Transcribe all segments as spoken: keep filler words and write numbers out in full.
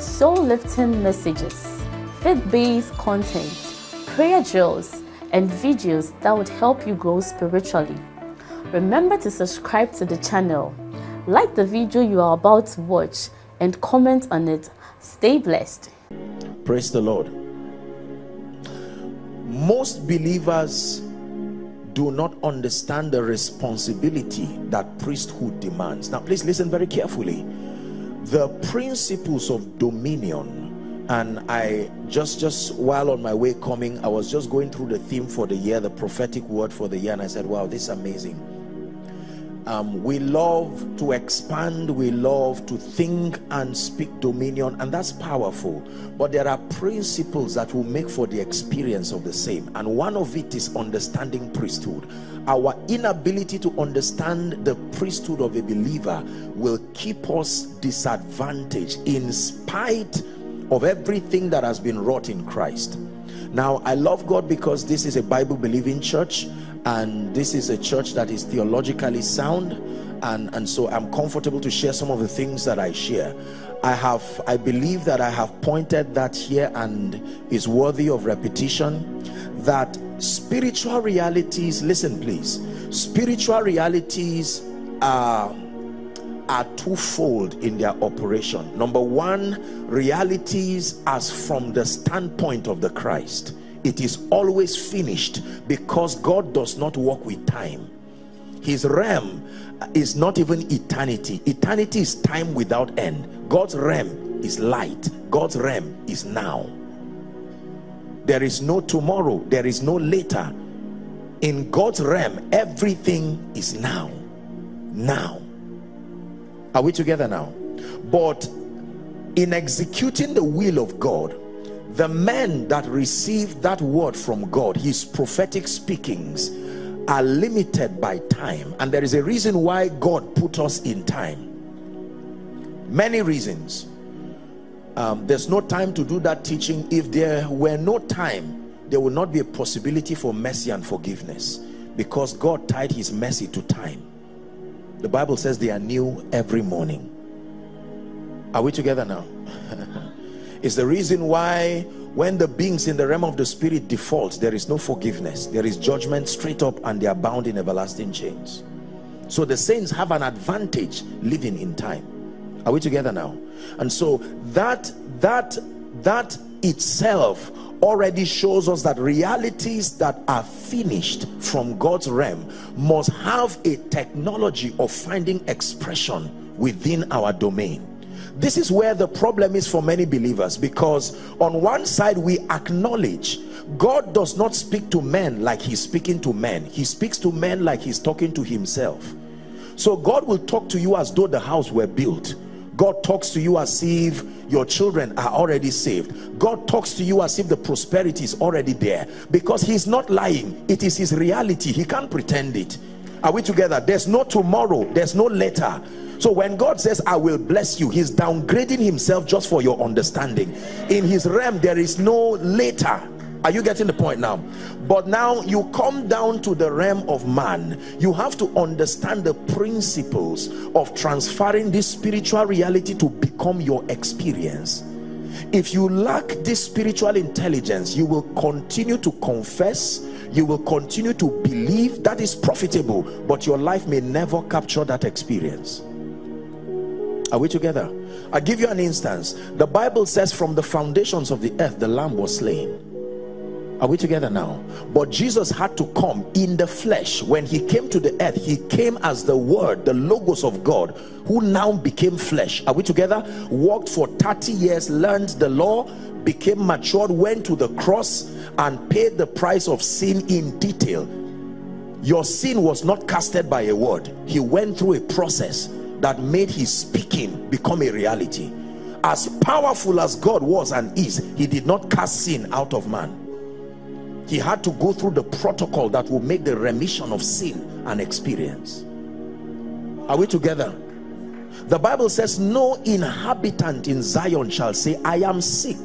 soul-lifting messages, faith-based content, prayer drills, and videos that would help you grow spiritually. Remember to subscribe to the channel, like the video you are about to watch, and comment on it. Stay blessed. Praise the Lord. Most believers do not understand the responsibility that priesthood demands. Now, please listen very carefully. The principles of dominion, and I just just while on my way coming, I was just going through the theme for the year, the prophetic word for the year, and I said, wow, this is amazing. Um, we love to expand, we love to think and speak dominion, and that's powerful, but there are principles that will make for the experience of the same, and one of it is understanding priesthood. Our inability to understand the priesthood of a believer will keep us disadvantaged in spite of everything that has been wrought in Christ. Now, I love God because this is a Bible-believing church, and this is a church that is theologically sound, and and so I'm comfortable to share some of the things that I share. I have I believe that I have pointed that here and is worthy of repetition, that spiritual realities, listen please, spiritual realities are are twofold in their operation. Number one, realities as from the standpoint of the Christ. It is always finished because God does not work with time. His realm is not even eternity. Eternity is time without end. God's realm is light. God's realm is now. There is no tomorrow. There is no later. In God's realm, everything is now. Now. Are we together now? But in executing the will of God, the men that receive that word from God, his prophetic speakings, are limited by time. And there is a reason why God put us in time. Many reasons. Um, there's no time to do that teaching. If there were no time, there would not be a possibility for mercy and forgiveness, because God tied his mercy to time. The Bible says they are new every morning. Are we together now? It's the reason why when the beings in the realm of the spirit default, there is no forgiveness. There is judgment straight up, and they are bound in everlasting chains. So the saints have an advantage living in time. Are we together now? And so that, that, that itself already shows us that realities that are finished from God's realm must have a technology of finding expression within our domain. This is where the problem is for many believers, because on one side we acknowledge God does not speak to men like he's speaking to men. He speaks to men like he's talking to himself. So God will talk to you as though the house were built. God talks to you as if your children are already saved. God talks to you as if the prosperity is already there, because he's not lying. It is his reality. He can't pretend it. Are we together? There's no tomorrow. There's no later. So when God says, I will bless you, he's downgrading himself just for your understanding. In his realm, there is no later. Are you getting the point now? But now you come down to the realm of man. You have to understand the principles of transferring this spiritual reality to become your experience. If you lack this spiritual intelligence, you will continue to confess, you will continue to believe that is profitable, but your life may never capture that experience. Are we together? I'll give you an instance. The Bible says from the foundations of the earth, the Lamb was slain. Are we together now? But Jesus had to come in the flesh. When he came to the earth, he came as the Word, the Logos of God, who now became flesh. Are we together? Walked for thirty years, learned the law, became matured, went to the cross and paid the price of sin in detail. Your sin was not casted by a word. He went through a process that made his speaking become a reality. as powerful as God was and is, he did not cast sin out of man. He had to go through the protocol that will make the remission of sin an experience. Are we together? The Bible says no inhabitant in Zion shall say, I am sick.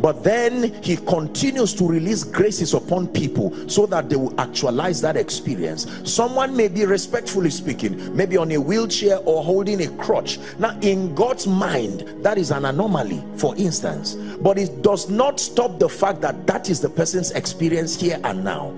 But then he continues to release graces upon people so that they will actualize that experience. Someone may be, respectfully speaking, maybe on a wheelchair or holding a crutch. Now, in God's mind, that is an anomaly, for instance. But it does not stop the fact that that is the person's experience here and now.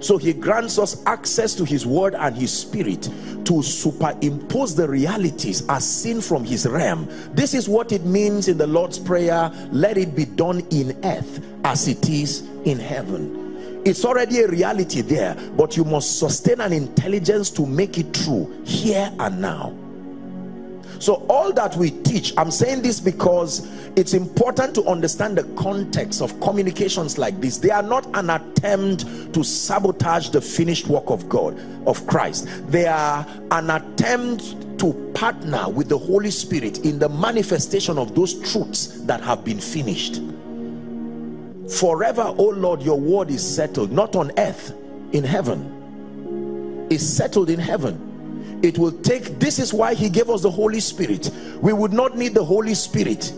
So he grants us access to his word and his spirit to superimpose the realities as seen from his realm. This is what it means in the Lord's Prayer, let it be done in earth as it is in heaven. It's already a reality there, but you must sustain an intelligence to make it true here and now. So all that we teach, I'm saying this because it's important to understand the context of communications like this. They are not an attempt to sabotage the finished work of God, of Christ. They are an attempt to partner with the Holy Spirit in the manifestation of those truths that have been finished. Forever, O Lord, your word is settled, not on earth, in heaven. It's settled in heaven. It will take, this is why he gave us the Holy Spirit. We would not need the Holy Spirit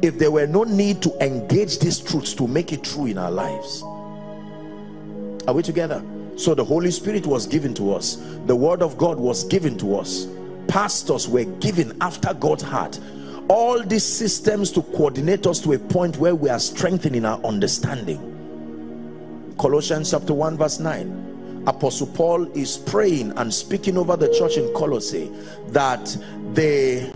if there were no need to engage these truths to make it true in our lives. Are we together? So the Holy Spirit was given to us. The Word of God was given to us. Pastors were given after God's heart. All these systems to coordinate us to a point where we are strengthening our understanding. Colossians chapter one verse nine. Apostle Paul is praying and speaking over the church in Colossae that they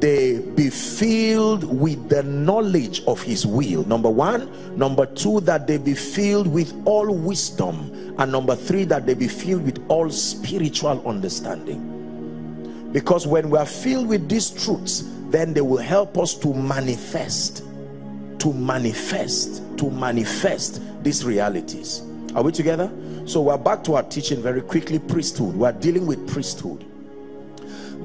they be filled with the knowledge of his will, number one, number two, that they be filled with all wisdom, and number three, that they be filled with all spiritual understanding. Because when we are filled with these truths, then they will help us to manifest to manifest to manifest these realities. Are we together? So we're back to our teaching very quickly. Priesthood. We're dealing with priesthood.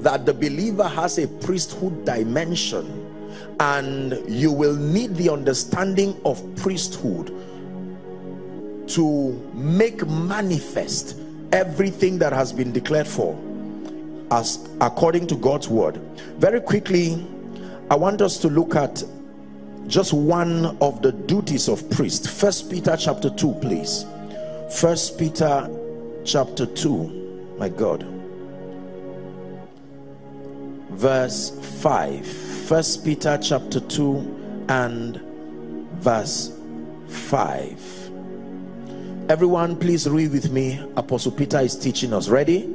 That the believer has a priesthood dimension, and you will need the understanding of priesthood to make manifest everything that has been declared for as according to God's word. Very quickly, I want us to look at just one of the duties of priest. First Peter chapter two, please. First Peter chapter two, my God, verse five. First Peter chapter two and verse five. Everyone, please read with me. Apostle Peter is teaching us. Ready?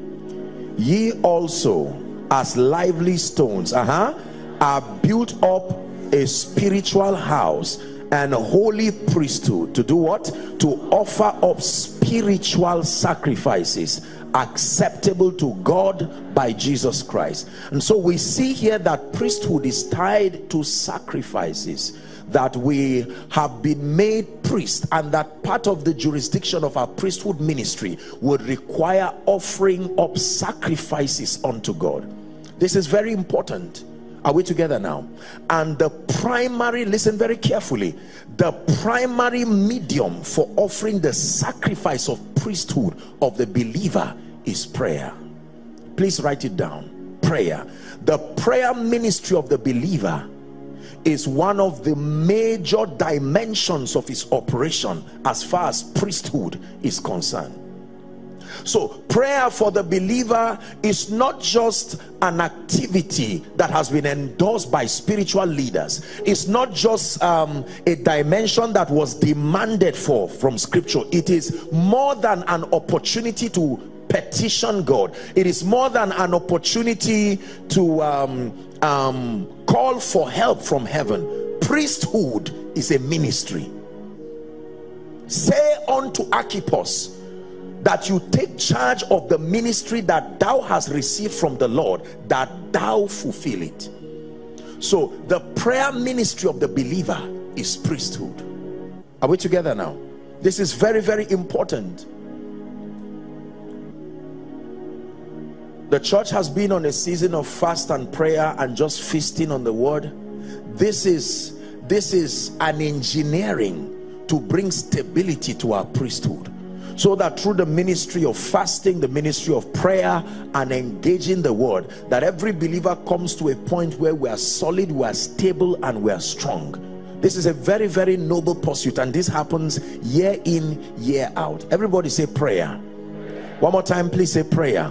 Ye also, as lively stones, uh-huh, are built up a spiritual house, and a holy priesthood, to do what? To offer up spiritual sacrifices acceptable to God by Jesus Christ. And so we see here that priesthood is tied to sacrifices, that we have been made priests, and that part of the jurisdiction of our priesthood ministry would require offering up sacrifices unto God. This is very important. Are we together now? And the primary, listen very carefully, the primary medium for offering the sacrifice of priesthood of the believer is prayer. Please write it down. Prayer. The prayer ministry of the believer is one of the major dimensions of his operation as far as priesthood is concerned. So prayer for the believer is not just an activity that has been endorsed by spiritual leaders. It's not just um, a dimension that was demanded for from scripture. It is more than an opportunity to petition God. It is more than an opportunity to um, um, call for help from heaven. Priesthood is a ministry. Say unto Archippus, that you take charge of the ministry that thou hast received from the Lord, that thou fulfill it. So the prayer ministry of the believer is priesthood. Are we together now? This is very, very important. The church has been on a season of fast and prayer and just feasting on the word. This is, this is an engineering to bring stability to our priesthood, so that through the ministry of fasting, the ministry of prayer, and engaging the word, that every believer comes to a point where we are solid, we are stable, and we are strong. This is a very, very noble pursuit, and this happens year in, year out. Everybody say prayer. One more time, please say prayer.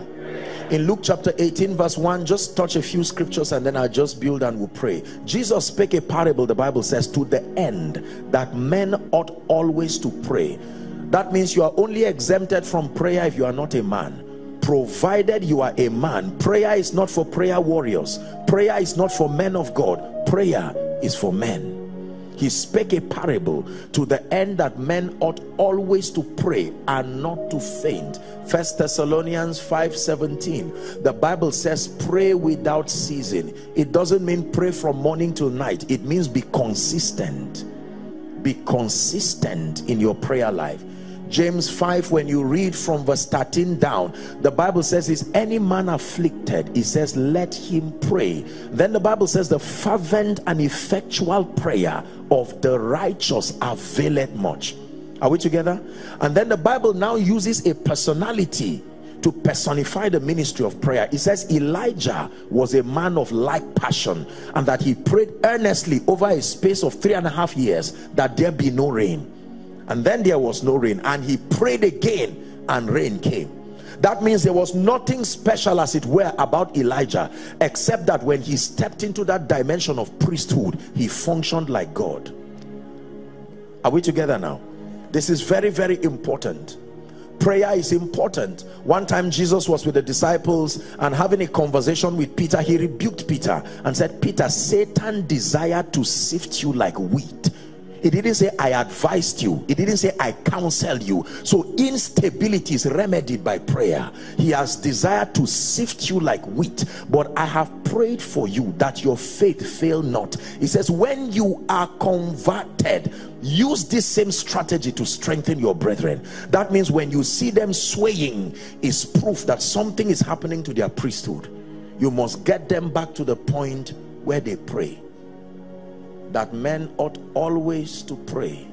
In Luke chapter eighteen verse one, just touch a few scriptures and then I'll just build and we'll pray. Jesus spake a parable, the Bible says, to the end that men ought always to pray. That means you are only exempted from prayer if you are not a man. Provided you are a man, prayer is not for prayer warriors. Prayer is not for men of God. Prayer is for men. He spake a parable to the end that men ought always to pray and not to faint. First Thessalonians five seventeen, the Bible says, pray without ceasing. It doesn't mean pray from morning till night. It means be consistent. Be consistent in your prayer life. James five, when you read from verse thirteen down, the Bible says, is any man afflicted? It says, let him pray. Then the Bible says, the fervent and effectual prayer of the righteous availeth much. Are we together? And then the Bible now uses a personality to personify the ministry of prayer. It says Elijah was a man of like passion, and that he prayed earnestly over a space of three and a half years that there be no rain. And then there was no rain, and he prayed again and rain came. That means there was nothing special, as it were, about Elijah, except that when he stepped into that dimension of priesthood, he functioned like God. Are we together now? This is very, very important. Prayer is important. One time Jesus was with the disciples and having a conversation with Peter, he rebuked Peter and said, Peter, Satan desired to sift you like wheat. It didn't say I advised you. It didn't say I counseled you. So instability is remedied by prayer. He has desired to sift you like wheat, but I have prayed for you that your faith fail not. He says, when you are converted, use this same strategy to strengthen your brethren. That means when you see them swaying, is proof that something is happening to their priesthood. You must get them back to the point where they pray. That men ought always to pray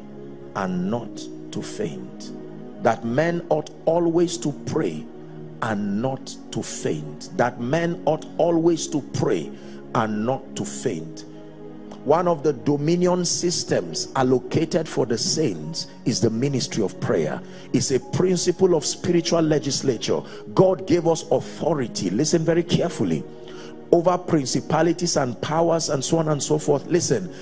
and not to faint. That men ought always to pray and not to faint. That men ought always to pray and not to faint. One of the dominion systems allocated for the saints is the ministry of prayer. It's a principle of spiritual legislature. God gave us authority. Listen very carefully. Over principalities and powers and so on and so forth. Listen,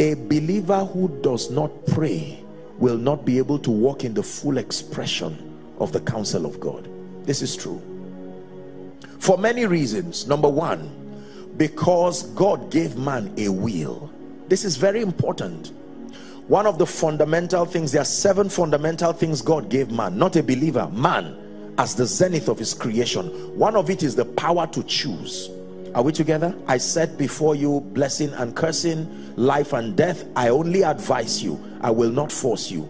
a believer who does not pray will not be able to walk in the full expression of the counsel of God. This is true for many reasons. Number one, because God gave man a will. This is very important. One of the fundamental things, there are seven fundamental things God gave man, not a believer, man, as the zenith of his creation. One of it is the power to choose. Are we together? I set before you blessing and cursing, life and death. I only advise you. I will not force you.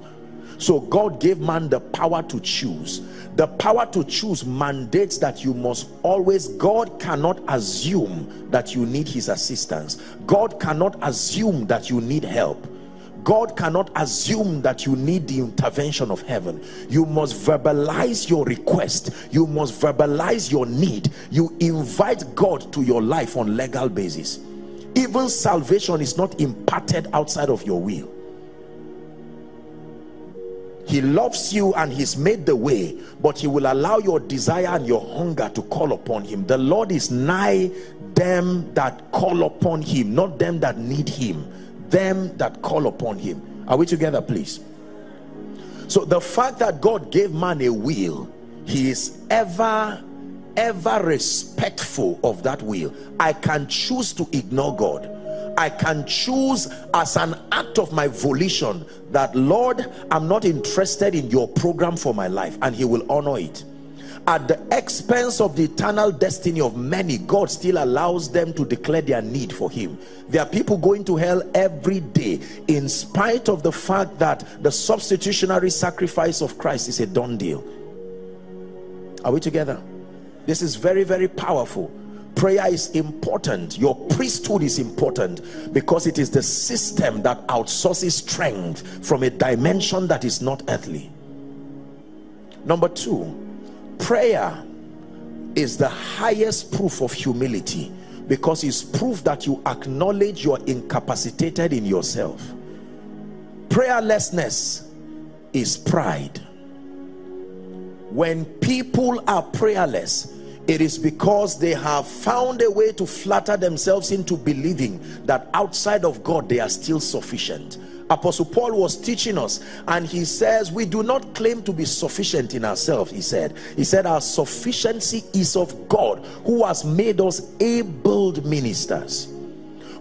So God gave man the power to choose. The power to choose mandates that you must always, God cannot assume that you need his assistance. God cannot assume that you need help. God cannot assume that you need the intervention of heaven. You must verbalize your request. You must verbalize your need. You invite God to your life on legal basis. Even salvation is not imparted outside of your will. He loves you and he's made the way, but he will allow your desire and your hunger to call upon him. The Lord is nigh them that call upon him, not them that need him. Them that call upon him. Are we together, please? So the fact that God gave man a will, he is ever ever respectful of that will. I can choose to ignore God. I can choose as an act of my volition that, Lord, I'm not interested in your program for my life, and he will honor it. At the expense of the eternal destiny of many, God still allows them to declare their need for him. There are people going to hell every day in spite of the fact that the substitutionary sacrifice of Christ is a done deal. Are we together? This is very, very powerful. Prayer is important. Your priesthood is important because it is the system that outsources strength from a dimension that is not earthly. Number two, prayer is the highest proof of humility because it's proof that you acknowledge you're incapacitated in yourself. Prayerlessness is pride. When people are prayerless, it is because they have found a way to flatter themselves into believing that outside of God they are still sufficient. Apostle Paul was teaching us and he says we do not claim to be sufficient in ourselves. He said he said our sufficiency is of God, who has made us able ministers.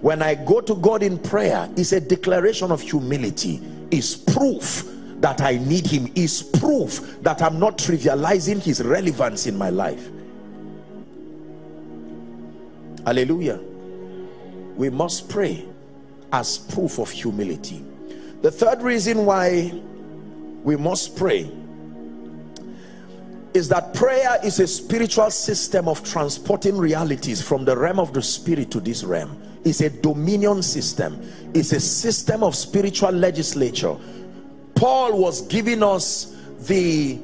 When I go to God in prayer, it's a declaration of humility. It's proof that I need him. It's proof that I'm not trivializing his relevance in my life. Hallelujah. We must pray as proof of humility. The third reason why we must pray is that prayer is a spiritual system of transporting realities from the realm of the spirit to this realm. It's a dominion system. It's a system of spiritual legislature. Paul was giving us the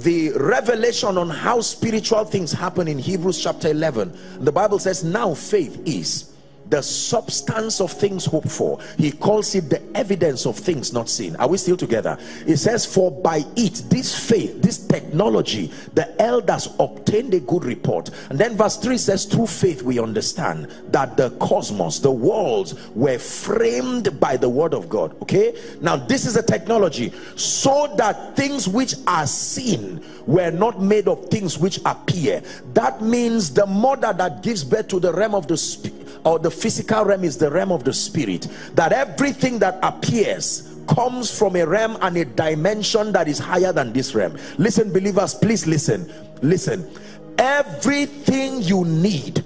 the revelation on how spiritual things happen in Hebrews chapter eleven. The Bible says, now faith is the substance of things hoped for. He calls it the evidence of things not seen. Are we still together? It says, for by it, this faith, this technology, the elders obtained a good report. And then verse three says, through faith we understand that the cosmos, the worlds, were framed by the word of God. Okay, now this is a technology, so that things which are seen were not made of things which appear. That means the mother that gives birth to the realm of the spirit, or the physical realm, is the realm of the spirit. That everything that appears comes from a realm and a dimension that is higher than this realm. Listen, believers, please listen. Listen, everything you need,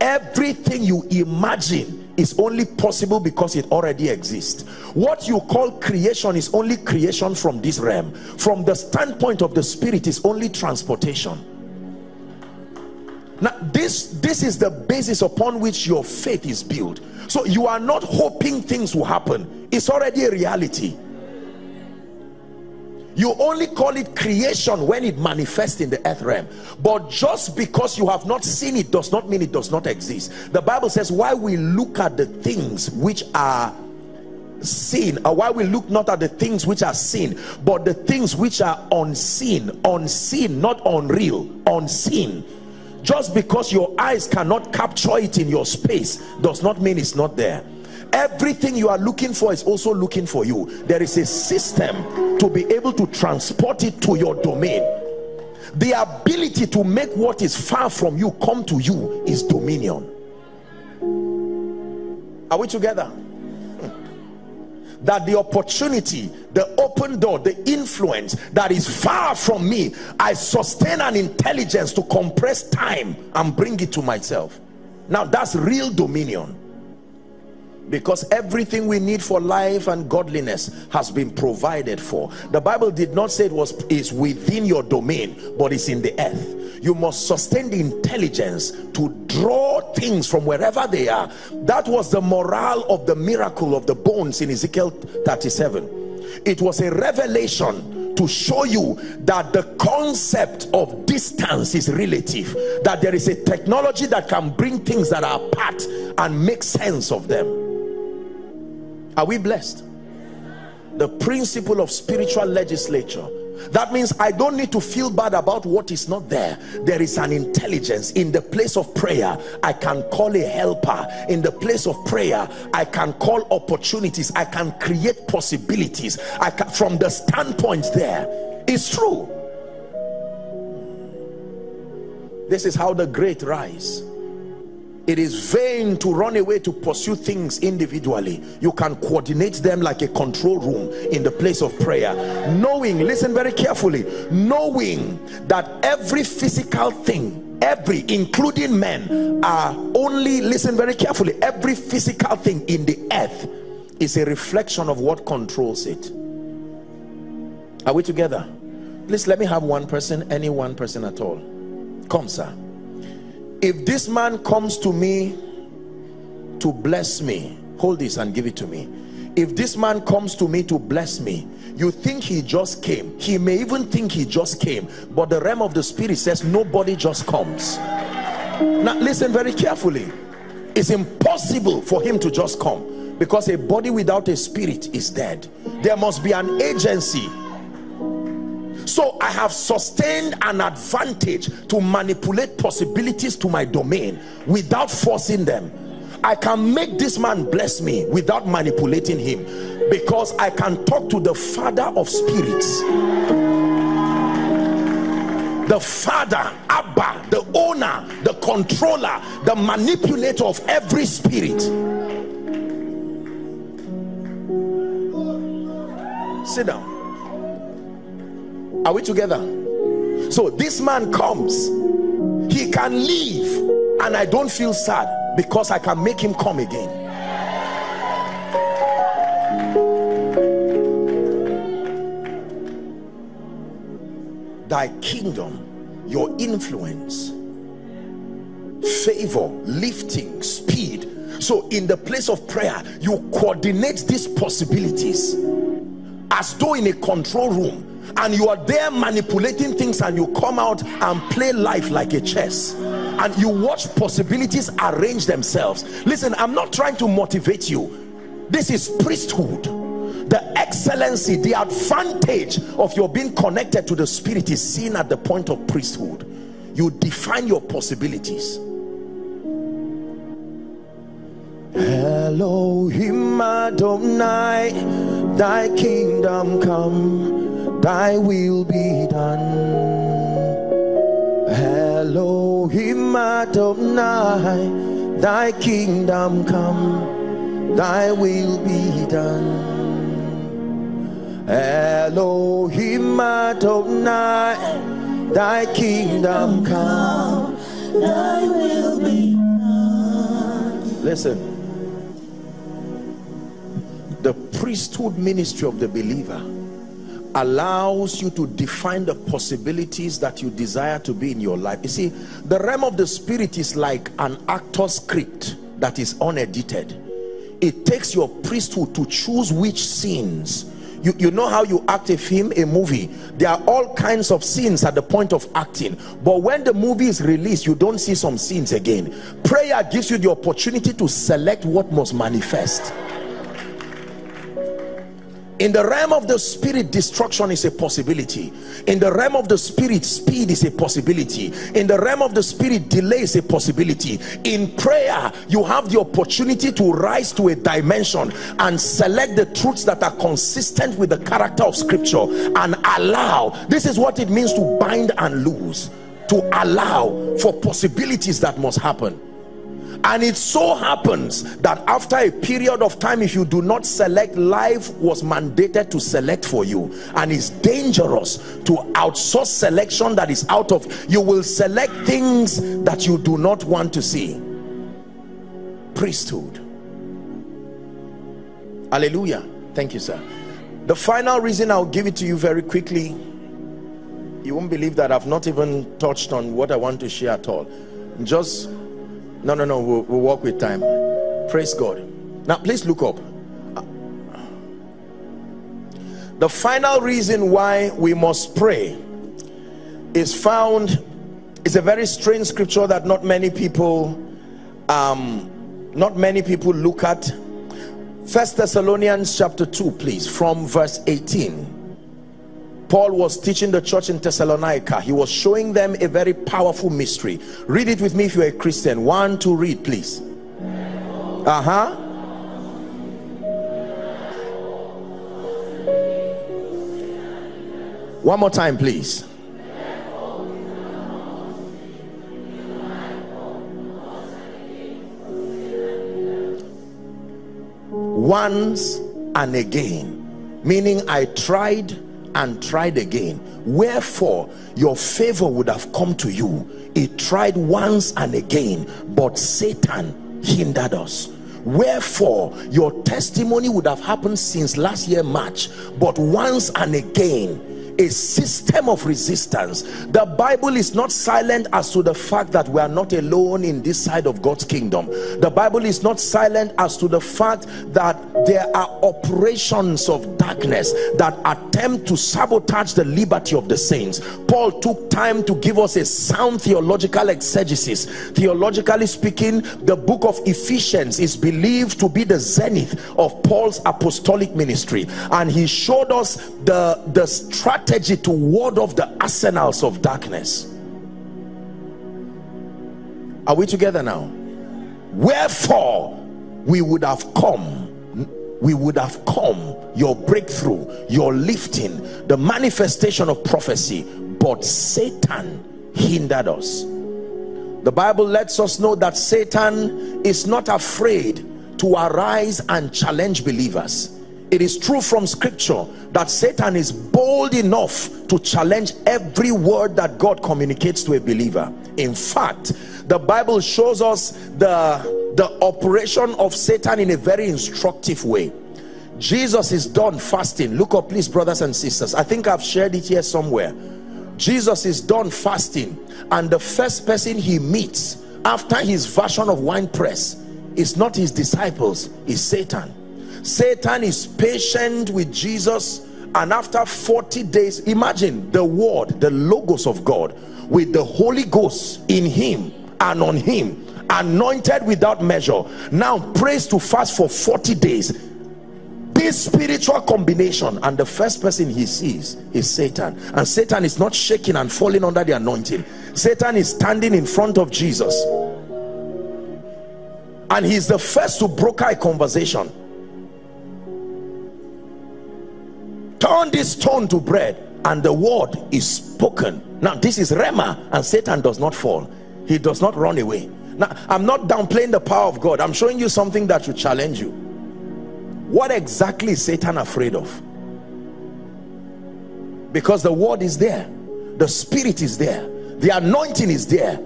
everything you imagine, is only possible because it already exists. What you call creation is only creation from this realm. From the standpoint of the spirit, is only transportation. Now, this this is the basis upon which your faith is built. So you are not hoping things will happen. It's already a reality. You only call it creation when it manifests in the earth realm. But just because you have not seen it does not mean it does not exist. The Bible says, why we look at the things which are seen, or why we look not at the things which are seen, but the things which are unseen. Unseen, not unreal. Unseen. Just because your eyes cannot capture it in your space does not mean it's not there. Everything you are looking for is also looking for you. There is a system to be able to transport it to your domain. The ability to make what is far from you come to you is dominion. Are we together? That the opportunity, the open door, the influence that is far from me, I sustain an intelligence to compress time and bring it to myself. Now that's real dominion, because everything we need for life and godliness has been provided for. The Bible did not say it was is within your domain, but it's in the earth. You must sustain the intelligence to draw things from wherever they are. That was the morale of the miracle of the bones in Ezekiel thirty-seven. It was a revelation to show you that the concept of distance is relative. That there is a technology that can bring things that are apart and make sense of them. Are we blessed? The principle of spiritual legislature. That means I don't need to feel bad about what is not there. There is an intelligence. In the place of prayer, I can call a helper. In the place of prayer, I can call opportunities. I can create possibilities. I can, from the standpoint there, it's true. This is how the great rise. It is vain to run away to pursue things individually. You can coordinate them like a control room in the place of prayer. Knowing, listen very carefully, knowing that every physical thing, every, including men, are only, listen very carefully, every physical thing in the earth is a reflection of what controls it. Are we together? Please let me have one person, any one person at all. Come, sir. If this man comes to me to bless me, hold this and give it to me. If this man comes to me to bless me, you think he just came. He may even think he just came, but the realm of the spirit says nobody just comes. Now listen very carefully. It's impossible for him to just come, because a body without a spirit is dead. There must be an agency. So I have sustained an advantage to manipulate possibilities to my domain without forcing them. I can make this man bless me without manipulating him, because I can talk to the Father of spirits, the Father, Abba, the owner, the controller, the manipulator of every spirit. Sit down. Are we together? So this man comes, he can leave, and I don't feel sad, because I can make him come again. Thy kingdom, your influence, favor, lifting, speed. So in the place of prayer, you coordinate these possibilities as though in a control room, and you are there manipulating things, and you come out and play life like a chess, and you watch possibilities arrange themselves. Listen, I'm not trying to motivate you. This is priesthood. The excellency, the advantage of your being connected to the spirit is seen at the point of priesthood. You define your possibilities. Elohim Adonai, thy kingdom come, thy will be done. Elohim Adonai, thy kingdom come, thy will be done. Elohim Adonai, thy kingdom come, thy will be done. Listen. The priesthood ministry of the believer allows you to define the possibilities that you desire to be in your life. You see, the realm of the spirit is like an actor's script that is unedited. It takes your priesthood to choose which scenes. You, you know how you act a film, a movie. There are all kinds of scenes at the point of acting. But when the movie is released, you don't see some scenes again. Prayer gives you the opportunity to select what must manifest. In the realm of the spirit, destruction is a possibility. In the realm of the spirit, speed is a possibility. In the realm of the spirit, delay is a possibility. In prayer, you have the opportunity to rise to a dimension and select the truths that are consistent with the character of scripture and allow. This is what it means to bind and loose, to allow for possibilities that must happen. And it so happens that after a period of time, if you do not select, life was mandated to select for you. And it's dangerous to outsource selection that is out of you. You will select things that you do not want to see. Priesthood. Hallelujah. Thank you, sir. The final reason, I'll give it to you very quickly. You won't believe that I've not even touched on what I want to share at all. Just... No, no, no, we'll, we'll walk with time. Praise God. Now, please look up. The final reason why we must pray is found, it's a very strange scripture that not many people, um, not many people look at. First Thessalonians chapter two, please, from verse eighteen. Paul was teaching the church in Thessalonica. He was showing them a very powerful mystery. Read it with me if you're a Christian. One, two, read, please. Uh-huh. One more time, please. Once and again. Meaning, I tried and tried again. Wherefore your favor would have come to you. It tried once and again, but Satan hindered us. Wherefore your testimony would have happened since last year March, but once and again a system of resistance. The Bible is not silent as to the fact that we are not alone in this side of God's kingdom. The Bible is not silent as to the fact that there are operations of darkness that attempt to sabotage the liberty of the saints. Paul took time to give us a sound theological exegesis. Theologically speaking, the book of Ephesians is believed to be the zenith of Paul's apostolic ministry, and he showed us the the strategy to ward off the arsenals of darkness. Are we together now? Wherefore we would have come, we would have come, your breakthrough, your lifting, the manifestation of prophecy, but Satan hindered us. The Bible lets us know that Satan is not afraid to arise and challenge believers. It is true from scripture that Satan is bold enough to challenge every word that God communicates to a believer. In fact, the Bible shows us the, the operation of Satan in a very instructive way. Jesus is done fasting. Look up, please, brothers and sisters. I think I've shared it here somewhere. Jesus is done fasting, and the first person he meets after his version of wine press is not his disciples, is Satan. Satan is patient with Jesus, and after forty days, imagine the word, the logos of God, with the Holy Ghost in him and on him, anointed without measure, now prays to fast for forty days. This spiritual combination, and the first person he sees is Satan, and Satan is not shaking and falling under the anointing. Satan is standing in front of Jesus, and he's the first to broker a conversation. Turn this stone to bread, and the word is spoken. Now this is Rema, and Satan does not fall. He does not run away. Now I'm not downplaying the power of God. I'm showing you something that should challenge you. What exactly is Satan afraid of? Because the word is there, the spirit is there, the anointing is there,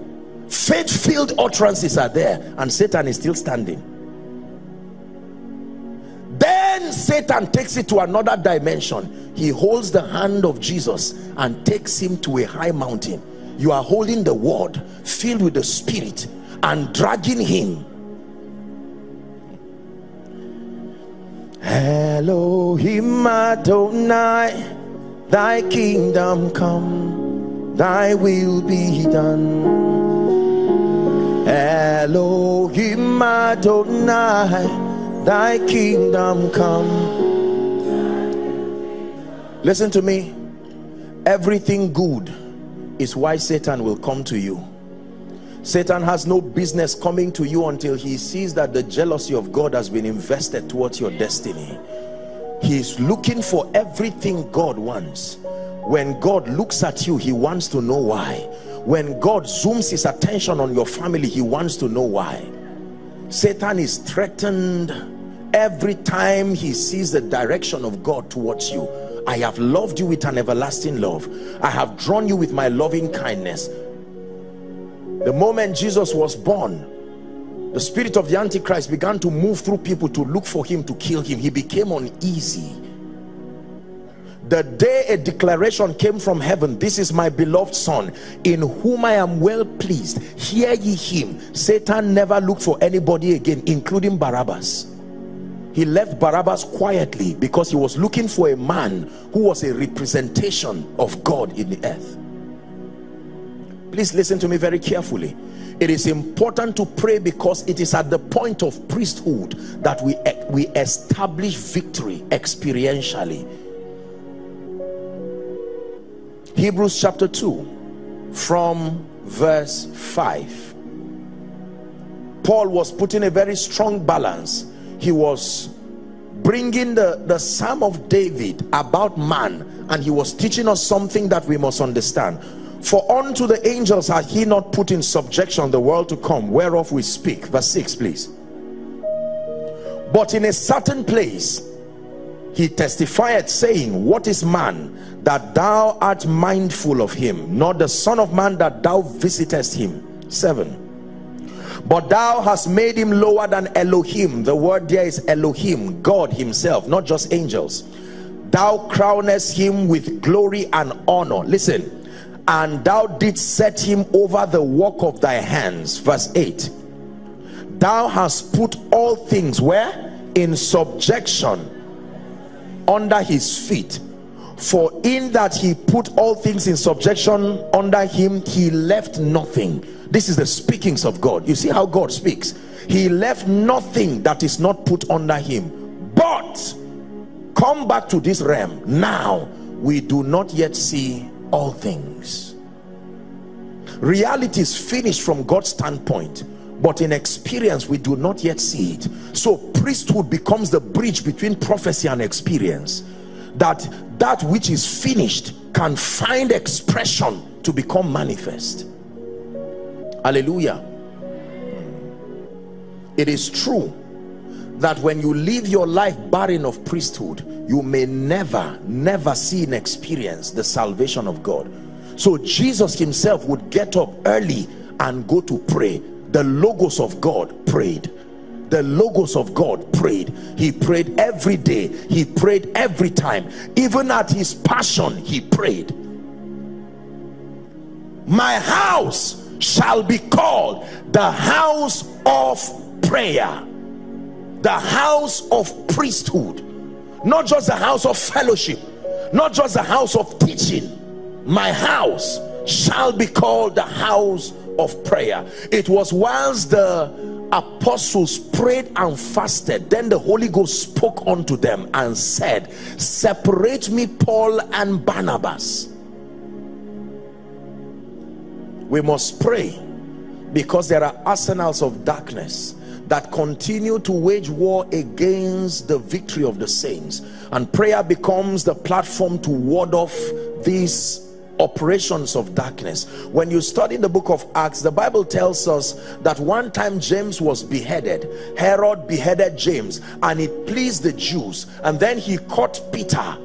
faith-filled utterances are there, and Satan is still standing. Then Satan takes it to another dimension. He holds the hand of Jesus and takes him to a high mountain. You are holding the word filled with the spirit and dragging him. Elohim Adonai, thy kingdom come, thy will be done. Elohim Adonai, thy kingdom come. Listen to me. Everything good is why Satan will come to you. Satan has no business coming to you until he sees that the jealousy of God has been invested towards your destiny. He is looking for everything God wants. When God looks at you, he wants to know why. When God zooms his attention on your family, he wants to know why. Satan is threatened every time he sees the direction of God towards you. I have loved you with an everlasting love. I have drawn you with my loving kindness. The moment Jesus was born, the spirit of the Antichrist began to move through people to look for him, to kill him. He became uneasy. The day a declaration came from heaven, this is my beloved son, in whom I am well pleased, hear ye him. Satan never looked for anybody again, including Barabbas. He left Barabbas quietly because he was looking for a man who was a representation of God in the earth. Please listen to me very carefully. It is important to pray because it is at the point of priesthood that we, we establish victory experientially. Hebrews chapter two from verse five. Paul was putting a very strong balance. He was bringing the, the Psalm of David about man, and he was teaching us something that we must understand. For unto the angels are he not put in subjection the world to come, whereof we speak. Verse six, please. But in a certain place he testified, saying, what is man that thou art mindful of him, nor the son of man that thou visitest him? Seven. But thou hast made him lower than Elohim. The word there is Elohim, God himself, not just angels. thou crownest him with glory and honor. Listen, and thou didst set him over the work of thy hands. Verse eight, thou hast put all things where? In subjection under his feet. For in that he put all things in subjection under him, he left nothing. This is the speakings of God. You see how God speaks. He left nothing that is not put under him. But come back to this realm. Now we do not yet see all things. Reality is finished from God's standpoint, but in experience we do not yet see it. So priesthood becomes the bridge between prophecy and experience, that that which is finished can find expression to become manifest. Hallelujah. It is true that when you live your life barren of priesthood, you may never never see and experience the salvation of God. So Jesus himself would get up early and go to pray. The Logos of God prayed. The Logos of God prayed. He prayed every day. He prayed every time. Even at his passion, he prayed. My house shall be called the house of prayer, the house of priesthood, not just the house of fellowship, not just the house of teaching. My house shall be called the house of prayer. It was whilst the apostles prayed and fasted, then the Holy Ghost spoke unto them and said, separate me Paul and Barnabas. We must pray, because there are arsenals of darkness that continue to wage war against the victory of the saints, and prayer becomes the platform to ward off these operations of darkness. When you study the book of Acts, the Bible tells us that one time James was beheaded. Herod beheaded James, and it pleased the Jews, and then he caught Peter,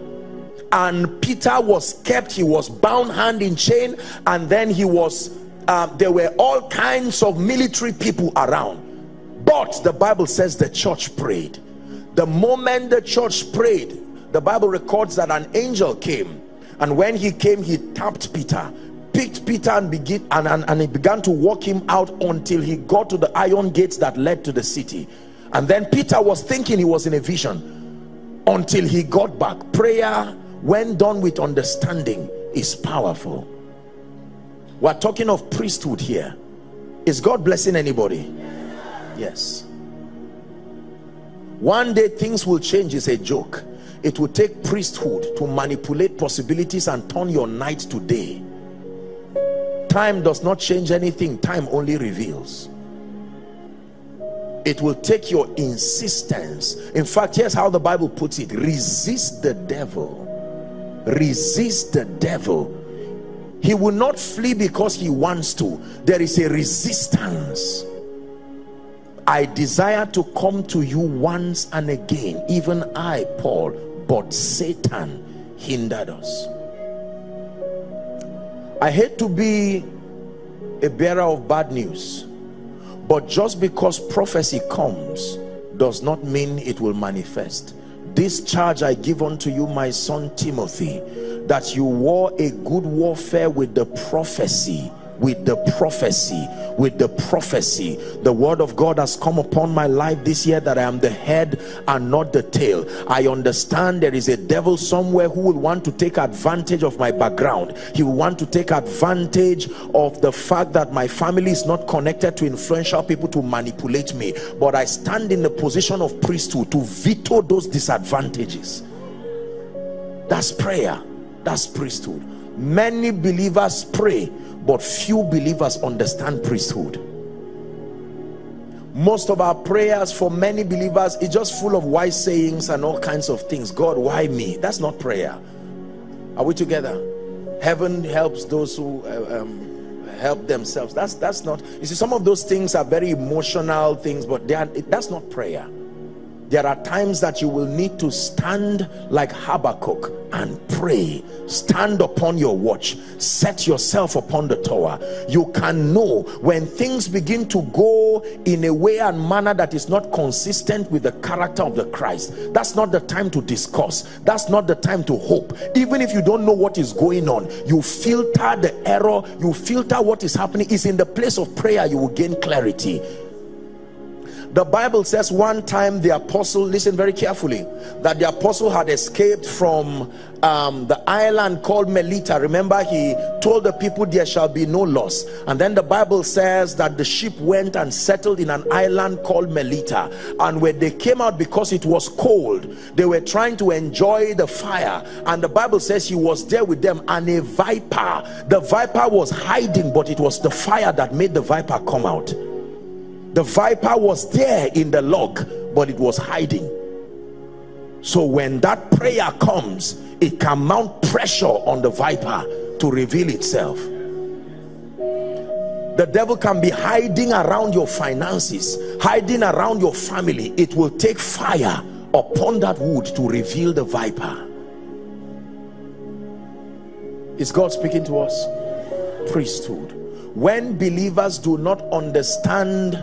and Peter was kept, he was bound hand in chain, and then he was uh, there were all kinds of military people around. But the Bible says the church prayed. The moment the church prayed, the Bible records that an angel came, and when he came, he tapped Peter, picked Peter and begin and, and, and he began to walk him out until he got to the iron gates that led to the city. And then Peter was thinking he was in a vision until he got back. Prayer, when done with understanding, is powerful. We're talking of priesthood here. Is God blessing anybody? Yes. One day things will change is a joke. It will take priesthood to manipulate possibilities and turn your night to day. Time does not change anything. Time only reveals. It will take your insistence. In fact, here's how the Bible puts it. Resist the devil. Resist the devil. He will not flee because he wants to. There is a resistance. I desire to come to you once and again, even I, Paul, but Satan hindered us. I hate to be a bearer of bad news, but just because prophecy comes does not mean it will manifest. This charge I give unto you, my son Timothy, that you war a good warfare with the prophecy. With the prophecy, with the prophecy, the word of God has come upon my life this year that I am the head and not the tail. I understand there is a devil somewhere who will want to take advantage of my background. He will want to take advantage of the fact that my family is not connected to influential people to manipulate me. But I stand in the position of priesthood to veto those disadvantages. That's prayer. That's priesthood. Many believers pray, but few believers understand priesthood. Most of our prayers for many believers is just full of wise sayings and all kinds of things. God, why me? That's not prayer. Are we together? Heaven helps those who uh, um, help themselves. That's that's not. You see, some of those things are very emotional things, but they are, that's not prayer. There are times that you will need to stand like Habakkuk and pray. Stand upon your watch. Set yourself upon the tower. You can know when things begin to go in a way and manner that is not consistent with the character of the Christ. That's not the time to discuss. That's not the time to hope. Even if you don't know what is going on, you filter the error. You filter what is happening. It's in the place of prayer you will gain clarity. The Bible says one time the apostle, listen very carefully, that the apostle had escaped from um, the island called Melita. Remember, he told the people there shall be no loss. And then the Bible says that the ship went and settled in an island called Melita. And when they came out, because it was cold, they were trying to enjoy the fire. And the Bible says he was there with them, and a viper. The viper was hiding, but it was the fire that made the viper come out. The viper was there in the log, but it was hiding. So when that prayer comes, it can mount pressure on the viper to reveal itself. The devil can be hiding around your finances, hiding around your family. It will take fire upon that wood to reveal the viper. Is God speaking to us? Priesthood. When believers do not understand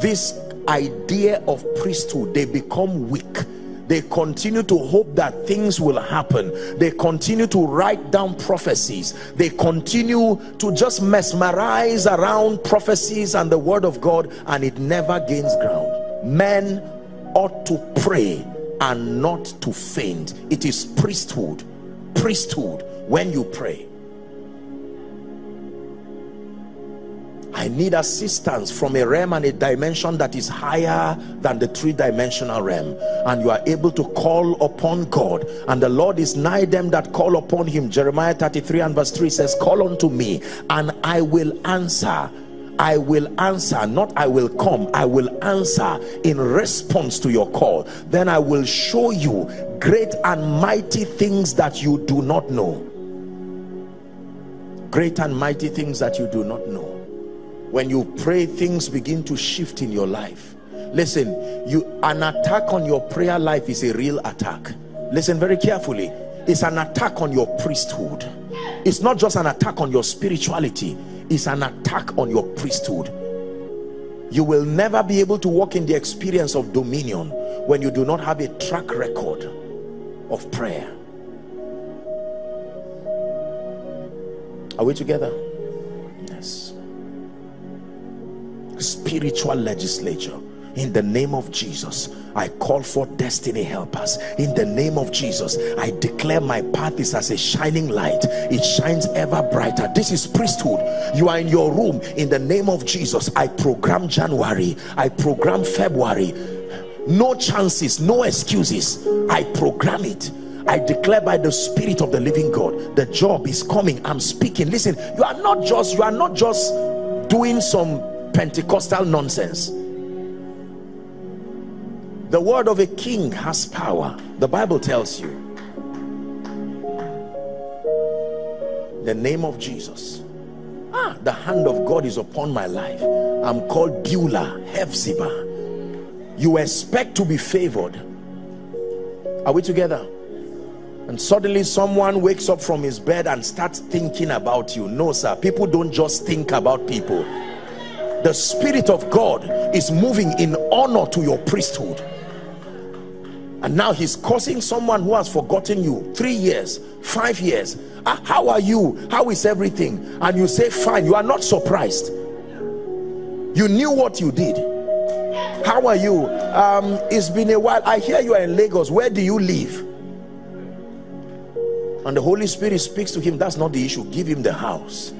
this idea of priesthood, they become weak. They continue to hope that things will happen. They continue to write down prophecies. They continue to just mesmerize around prophecies and the word of God, and it never gains ground. Men ought to pray and not to faint. It is priesthood. Priesthood when you pray. I need assistance from a realm and a dimension that is higher than the three-dimensional realm, and you are able to call upon God, and the Lord is nigh them that call upon him. Jeremiah thirty-three and verse three says, call unto me and I will answer. I will answer, not I will come. I will answer in response to your call. Then I will show you great and mighty things that you do not know. Great and mighty things that you do not know. When you pray, things begin to shift in your life. Listen, you an attack on your prayer life is a real attack. Listen very carefully. It's an attack on your priesthood. It's not just an attack on your spirituality. It's an attack on your priesthood. You will never be able to walk in the experience of dominion when you do not have a track record of prayer. Are we together? Yes. Spiritual legislature, in the name of Jesus, I call for destiny helpers. In the name of Jesus, I declare my path is as a shining light. It shines ever brighter. This is priesthood. You are in your room. In the name of Jesus, I program January. I program February. No chances, no excuses. I program it. I declare by the Spirit of the living God, the job is coming. I'm speaking. Listen, you are not just you are not just doing some Pentecostal nonsense. The word of a king has power. The Bible tells you. The name of Jesus. Ah, the hand of God is upon my life. I'm called Beulah, Hephzibah. You expect to be favored. Are we together? And suddenly someone wakes up from his bed and starts thinking about you. No, sir. People don't just think about people. The Spirit of God is moving in honor to your priesthood. And now he's causing someone who has forgotten you three years, five years. Ah, how are you? How is everything? And you say, fine. You are not surprised. You knew what you did. How are you? Um, it's been a while. I hear you are in Lagos. Where do you live? And the Holy Spirit speaks to him. That's not the issue. Give him the house.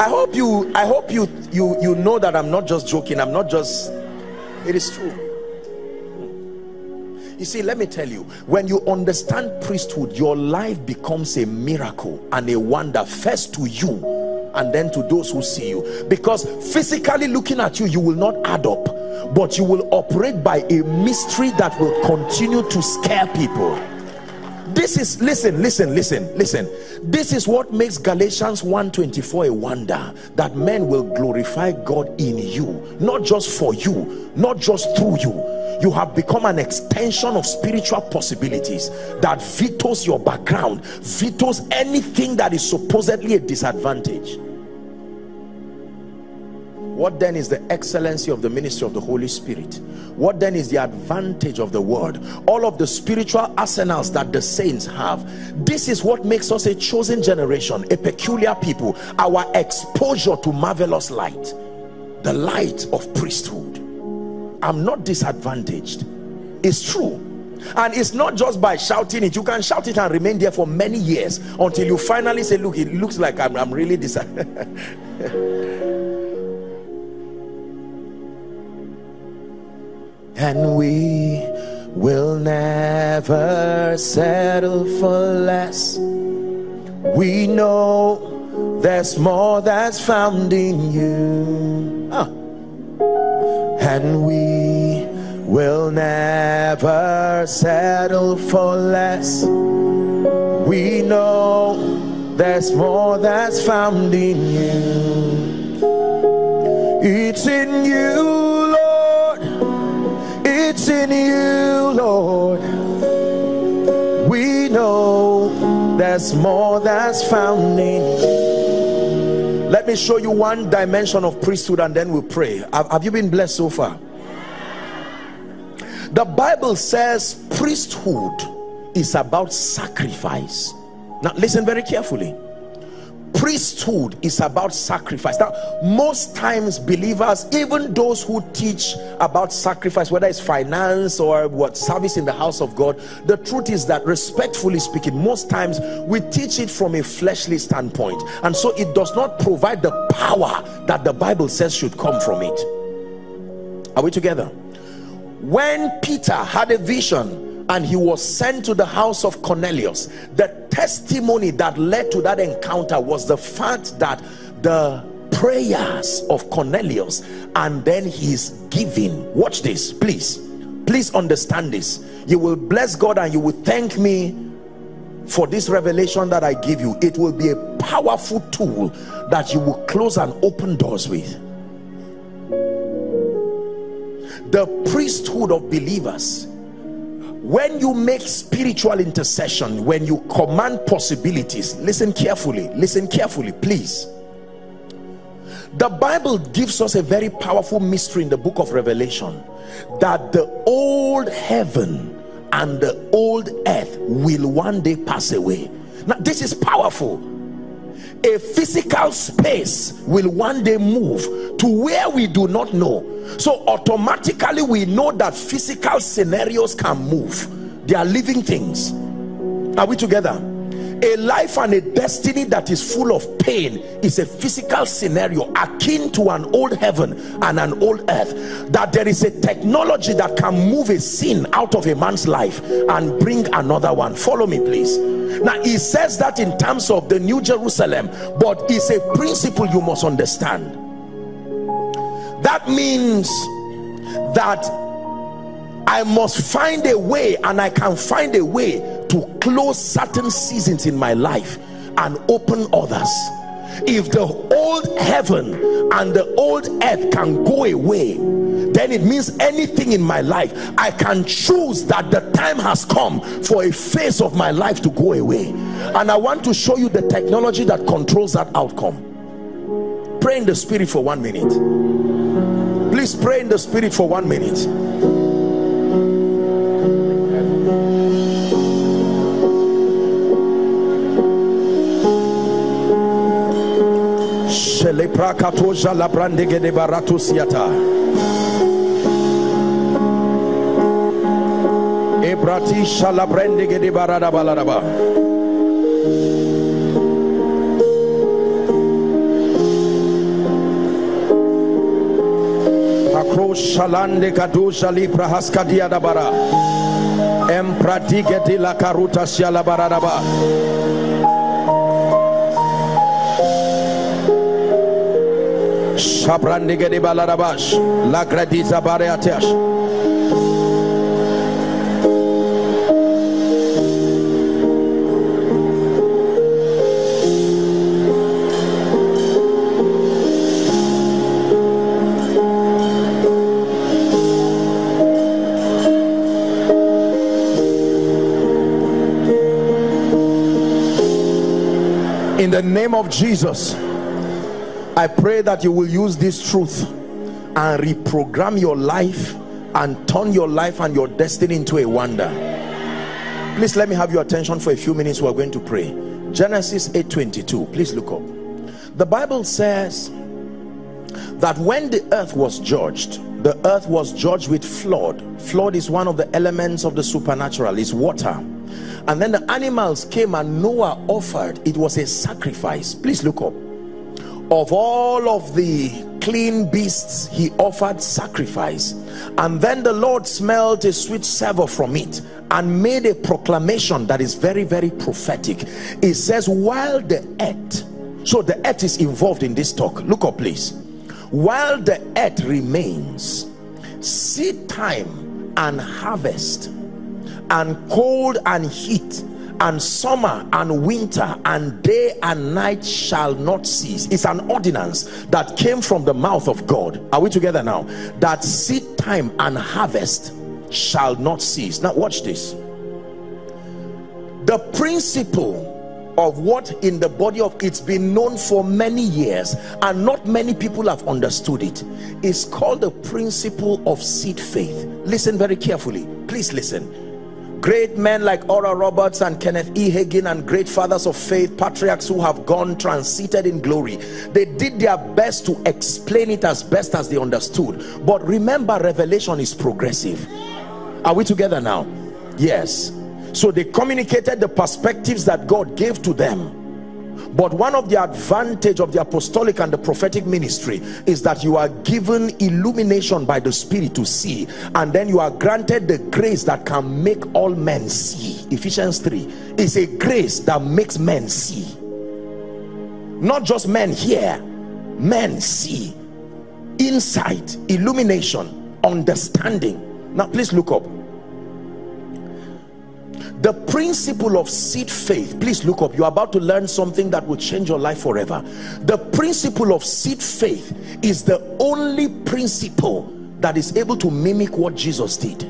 I hope you I hope you you you know that I'm not just joking. I'm not just it is true. You see, let me tell you, when you understand priesthood, your life becomes a miracle and a wonder, first to you and then to those who see you. Because physically looking at you, you will not add up, but you will operate by a mystery that will continue to scare people. This is, listen, listen, listen, listen. This is what makes Galatians one twenty-four a wonder, that men will glorify God in you, not just for you, not just through you. You have become an extension of spiritual possibilities that vetoes your background, vetoes anything that is supposedly a disadvantage. What then is the excellency of the ministry of the Holy Spirit? What then is the advantage of the word? All of the spiritual arsenals that the saints have. This is what makes us a chosen generation, a peculiar people. Our exposure to marvelous light, the light of priesthood. I'm not disadvantaged. It's true. And it's not just by shouting it. You can shout it and remain there for many years until you finally say, look, it looks like I'm, I'm really disadvantaged. And we will never settle for less. We know there's more that's found in you. Huh. And we will never settle for less. We know there's more that's found in you. It's in you. It's in you, Lord. We know there's more that's found in you. Let me show you one dimension of priesthood and then we'll pray. Have, have you been blessed so far? The Bible says priesthood is about sacrifice. Now listen very carefully. Priesthood is about sacrifice. Now, most times believers, even those who teach about sacrifice, whether it's finance or what service in the house of God, the truth is that, respectfully speaking, most times we teach it from a fleshly standpoint, and so it does not provide the power that the Bible says should come from it. Are we together? When Peter had a vision and he was sent to the house of Cornelius, the testimony that led to that encounter was the fact that the prayers of Cornelius and then his giving. Watch this, please. Please understand this. You will bless God and you will thank me for this revelation that I give you. It will be a powerful tool that you will close and open doors with. The priesthood of believers. When you make spiritual intercession, when you command possibilities, listen carefully, listen carefully, please. The Bible gives us a very powerful mystery in the book of Revelation, that the old heaven and the old earth will one day pass away. Now, this is powerful. A physical space will one day move to where we do not know. So automatically we know that physical scenarios can move. They are living things. Are we together? A life and a destiny that is full of pain is a physical scenario akin to an old heaven and an old earth. That there is a technology that can move a sin out of a man's life and bring another one. Follow me, please. Now, he says that in terms of the New Jerusalem, but it's a principle you must understand. That means that I must find a way, and I can find a way to close certain seasons in my life and open others. If the old heaven and the old earth can go away, then it means anything in my life, I can choose that the time has come for a phase of my life to go away. And I want to show you the technology that controls that outcome. Pray in the spirit for one minute. Please pray in the spirit for one minute. Shalabra Sabrandige de balarabash, la gradiza bareatesh. In the name of Jesus, I pray that you will use this truth and reprogram your life and turn your life and your destiny into a wonder. Please let me have your attention for a few minutes. We're going to pray. Genesis eight twenty-two. Please look up. The Bible says that when the earth was judged, the earth was judged with flood. Flood is one of the elements of the supernatural, is water. And then the animals came and Noah offered, it was a sacrifice. Please look up. Of all of the clean beasts he offered sacrifice, and then the Lord smelled a sweet savour from it and made a proclamation that is very very prophetic. It says, while the earth, so the earth is involved in this talk, look up please, while the earth remains, seed time and harvest, and cold and heat, and summer and winter, and day and night shall not cease. It's an ordinance that came from the mouth of God. Are we together now? That seed time and harvest shall not cease. Now watch this. The principle of what in the body of, it's been known for many years and not many people have understood it. It's called the principle of seed faith. Listen very carefully. Please listen. Great men like Oral Roberts and Kenneth E. Hagin and great fathers of faith, patriarchs who have gone, transited in glory, they did their best to explain it as best as they understood. But remember, revelation is progressive. Are we together now? Yes. So they communicated the perspectives that God gave to them. But one of the advantages of the apostolic and the prophetic ministry is that you are given illumination by the Spirit to see, and then you are granted the grace that can make all men see. Ephesians three is a grace that makes men see. Not just men hear, men see. Insight, illumination, understanding. Now please look up. The principle of seed faith, please look up. You're about to learn something that will change your life forever. The principle of seed faith is the only principle that is able to mimic what Jesus did.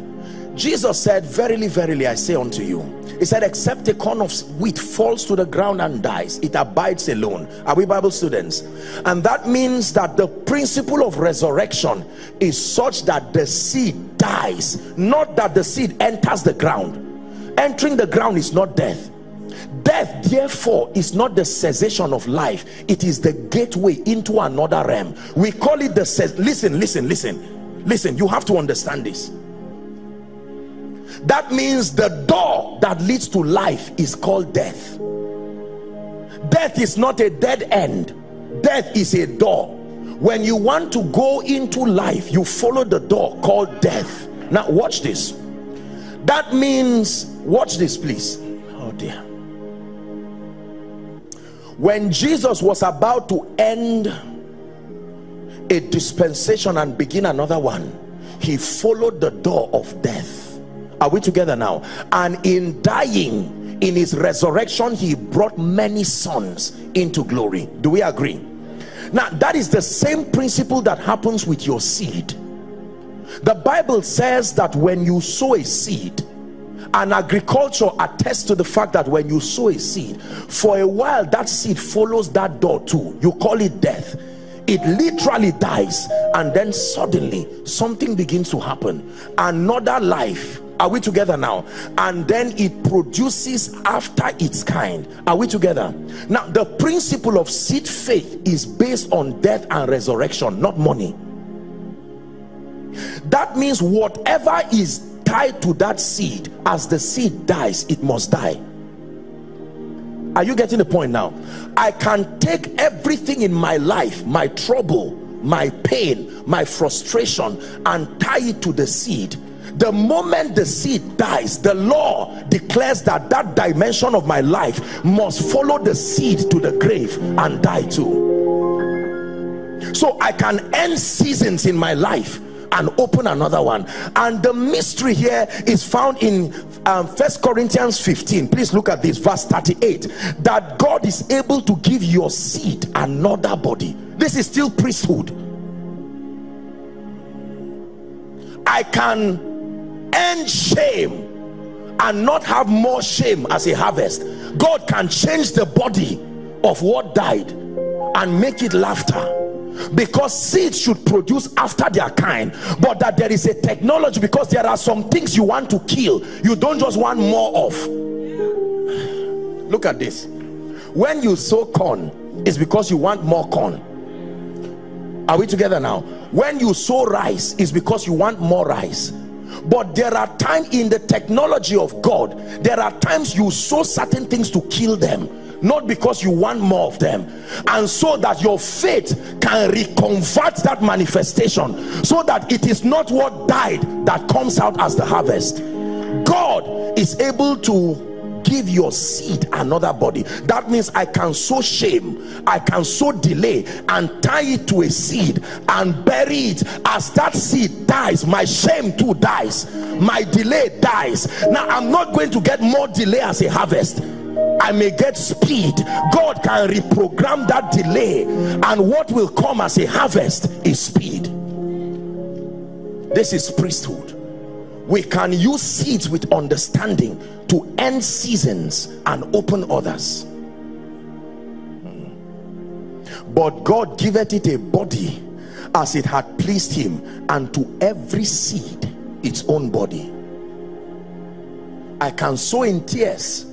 Jesus said, verily, verily, I say unto you. He said, except a corn of wheat falls to the ground and dies, it abides alone. Are we Bible students? And that means that the principle of resurrection is such that the seed dies, not that the seed enters the ground. Entering the ground is not death. Death, therefore, is not the cessation of life. It is the gateway into another realm. We call it the cess. Listen, listen, listen. Listen, you have to understand this. That means the door that leads to life is called death. Death is not a dead end. Death is a door. When you want to go into life, you follow the door called death. Now watch this. That means, watch this please, oh dear, when Jesus was about to end a dispensation and begin another one, he followed the door of death. Are we together now? And in dying, in his resurrection, he brought many sons into glory. Do we agree? Now that is the same principle that happens with your seed. The Bible says that when you sow a seed, and agriculture attests to the fact that when you sow a seed, for a while that seed follows that door too. You call it death. It literally dies, and then suddenly something begins to happen. Another life. Are we together now? And then it produces after its kind. Are we together? Now the principle of seed faith is based on death and resurrection, not money. That means whatever is tied to that seed, as the seed dies, it must die. Are you getting the point now? I can take everything in my life, my trouble, my pain, my frustration, and tie it to the seed. The moment the seed dies, the law declares that that dimension of my life must follow the seed to the grave and die too. So I can end seasons in my life and open another one. And the mystery here is found in um, First Corinthians fifteen. Please look at this, verse thirty-eight, that God is able to give your seed another body. This is still priesthood. I can end shame and not have more shame as a harvest. God can change the body of what died and make it laughter, because seeds should produce after their kind, but that there is a technology, because there are some things you want to kill, you don't just want more of. Look at this. When you sow corn, it's because you want more corn. Are we together now? When you sow rice, it's because you want more rice. But there are times in the technology of God, there are times you sow certain things to kill them, not because you want more of them, and so that your faith can reconvert that manifestation, so that it is not what died that comes out as the harvest. God is able to give your seed another body. That means I can sow shame, I can sow delay and tie it to a seed and bury it. As that seed dies, my shame too dies, my delay dies. Now I'm not going to get more delay as a harvest, I may get speed. God can reprogram that delay, and what will come as a harvest is speed. This is priesthood. We can use seeds with understanding to end seasons and open others. But God giveth it a body as it had pleased him, and to every seed its own body. I can sow in tears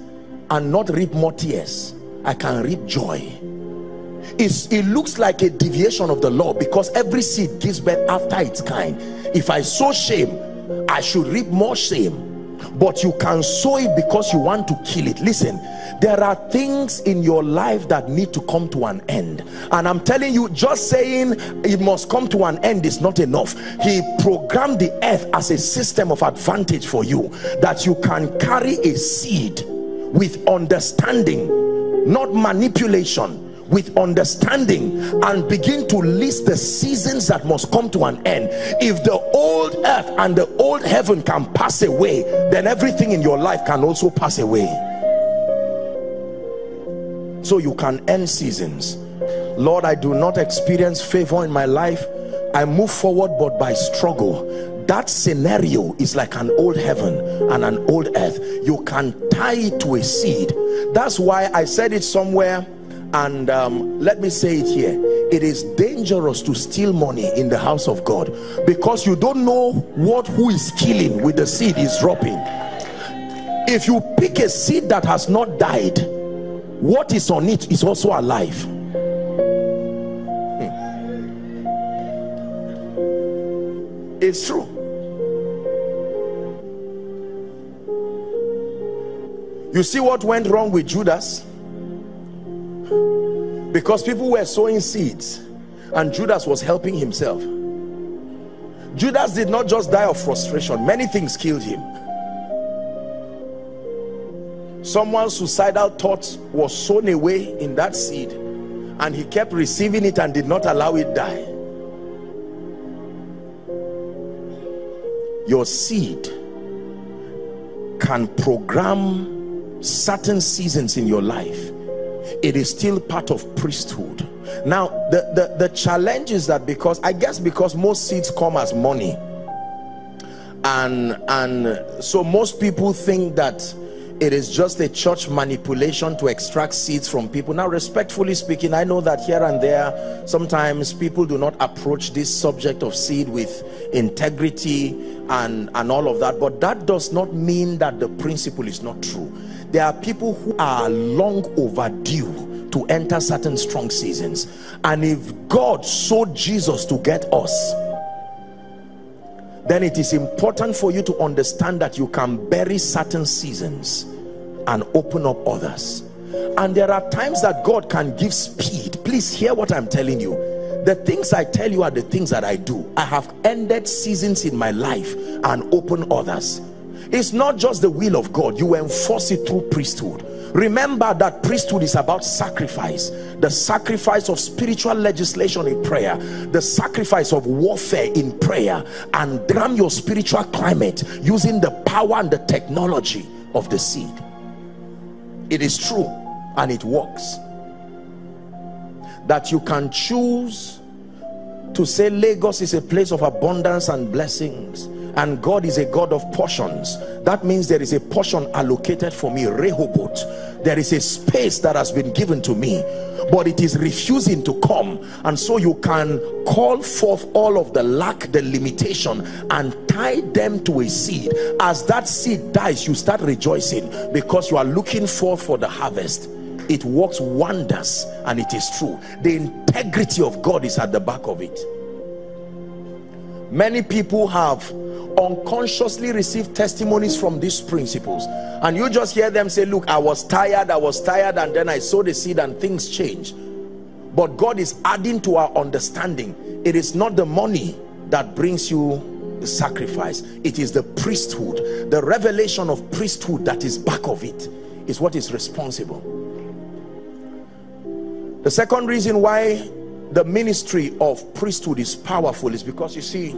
and not reap more tears. I can reap joy. It's, it looks like a deviation of the law, because every seed gives birth after its kind. If I sow shame, I should reap more shame. But you can sow it because you want to kill it. Listen, there are things in your life that need to come to an end, and I'm telling you, just saying it must come to an end is not enough. He programmed the earth as a system of advantage for you, that you can carry a seed with understanding, not manipulation, with understanding, and begin to list the seasons that must come to an end. If the old earth and the old heaven can pass away, then everything in your life can also pass away. So you can end seasons. Lord, I do not experience favor in my life. I move forward but by struggle. That scenario is like an old heaven and an old earth. You can tie it to a seed. That's why I said it somewhere, and um, let me say it here. It is dangerous to steal money in the house of God, because you don't know what who is killing with the seed is dropping. If you pick a seed that has not died, what is on it is also alive. Hmm. It's true. You see what went wrong with Judas? Because people were sowing seeds and Judas was helping himself. Judas did not just die of frustration. Many things killed him. Someone's suicidal thoughts was sown away in that seed, and he kept receiving it and did not allow it to die. Your seed can program certain seasons in your life. It is still part of priesthood. Now the, the the challenge is that, because I guess because most seeds come as money, and and so most people think that it is just a church manipulation to extract seeds from people. Now, respectfully speaking, I know that here and there sometimes people do not approach this subject of seed with integrity and and all of that, but that does not mean that the principle is not true. There are people who are long overdue to enter certain strong seasons, and if God sowed Jesus to get us, then it is important for you to understand that you can bury certain seasons and open up others. And there are times that God can give speed. Please hear what I'm telling you. The things I tell you are the things that I do. I have ended seasons in my life and opened others. It's not just the will of God. You enforce it through priesthood. Remember that priesthood is about sacrifice. The sacrifice of spiritual legislation in prayer, the sacrifice of warfare in prayer, and drum your spiritual climate using the power and the technology of the seed. It is true, and it works, that you can choose to say Lagos is a place of abundance and blessings, and God is a God of portions. That means there is a portion allocated for me. Rehoboth, there is a space that has been given to me, but it is refusing to come. And so you can call forth all of the lack, the limitation, and tie them to a seed. As that seed dies, you start rejoicing because you are looking forth for the harvest. It works wonders, and it is true. The integrity of God is at the back of it. Many people have unconsciously received testimonies from these principles, and you just hear them say, look, I was tired, I was tired, and then I sowed the seed and things changed. But God is adding to our understanding. It is not the money that brings you the sacrifice. It is the priesthood, the revelation of priesthood that is back of it, is what is responsible. The second reason why the ministry of priesthood is powerful is because, you see,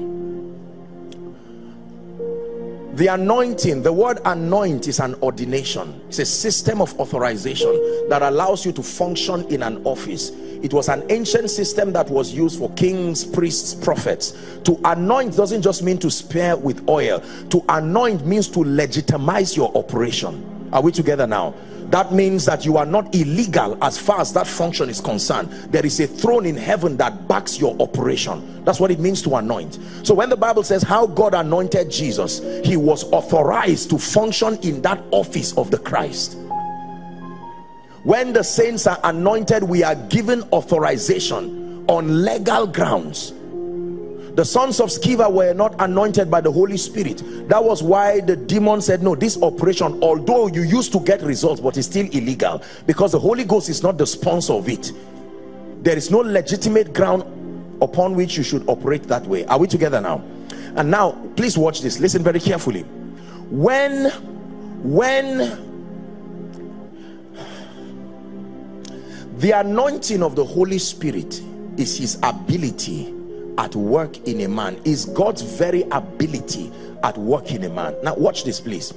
the anointing, the word anoint is an ordination. It's a system of authorization that allows you to function in an office. It was an ancient system that was used for kings, priests, prophets. To anoint doesn't just mean to smear with oil. To anoint means to legitimize your operation. Are we together now? That means that you are not illegal as far as that function is concerned. There is a throne in heaven that backs your operation. That's what it means to anoint. So when the Bible says how God anointed Jesus, he was authorized to function in that office of the Christ. When the saints are anointed, we are given authorization on legal grounds. The sons of Sceva were not anointed by the Holy Spirit. That was why the demon said, no, this operation, although you used to get results, but it's still illegal, because the Holy Ghost is not the sponsor of it. There is no legitimate ground upon which you should operate that way. Are we together now? And now, please watch this. Listen very carefully. When, when the anointing of the Holy Spirit is his ability at work in a man, is God's very ability at work in a man. Now watch this, please.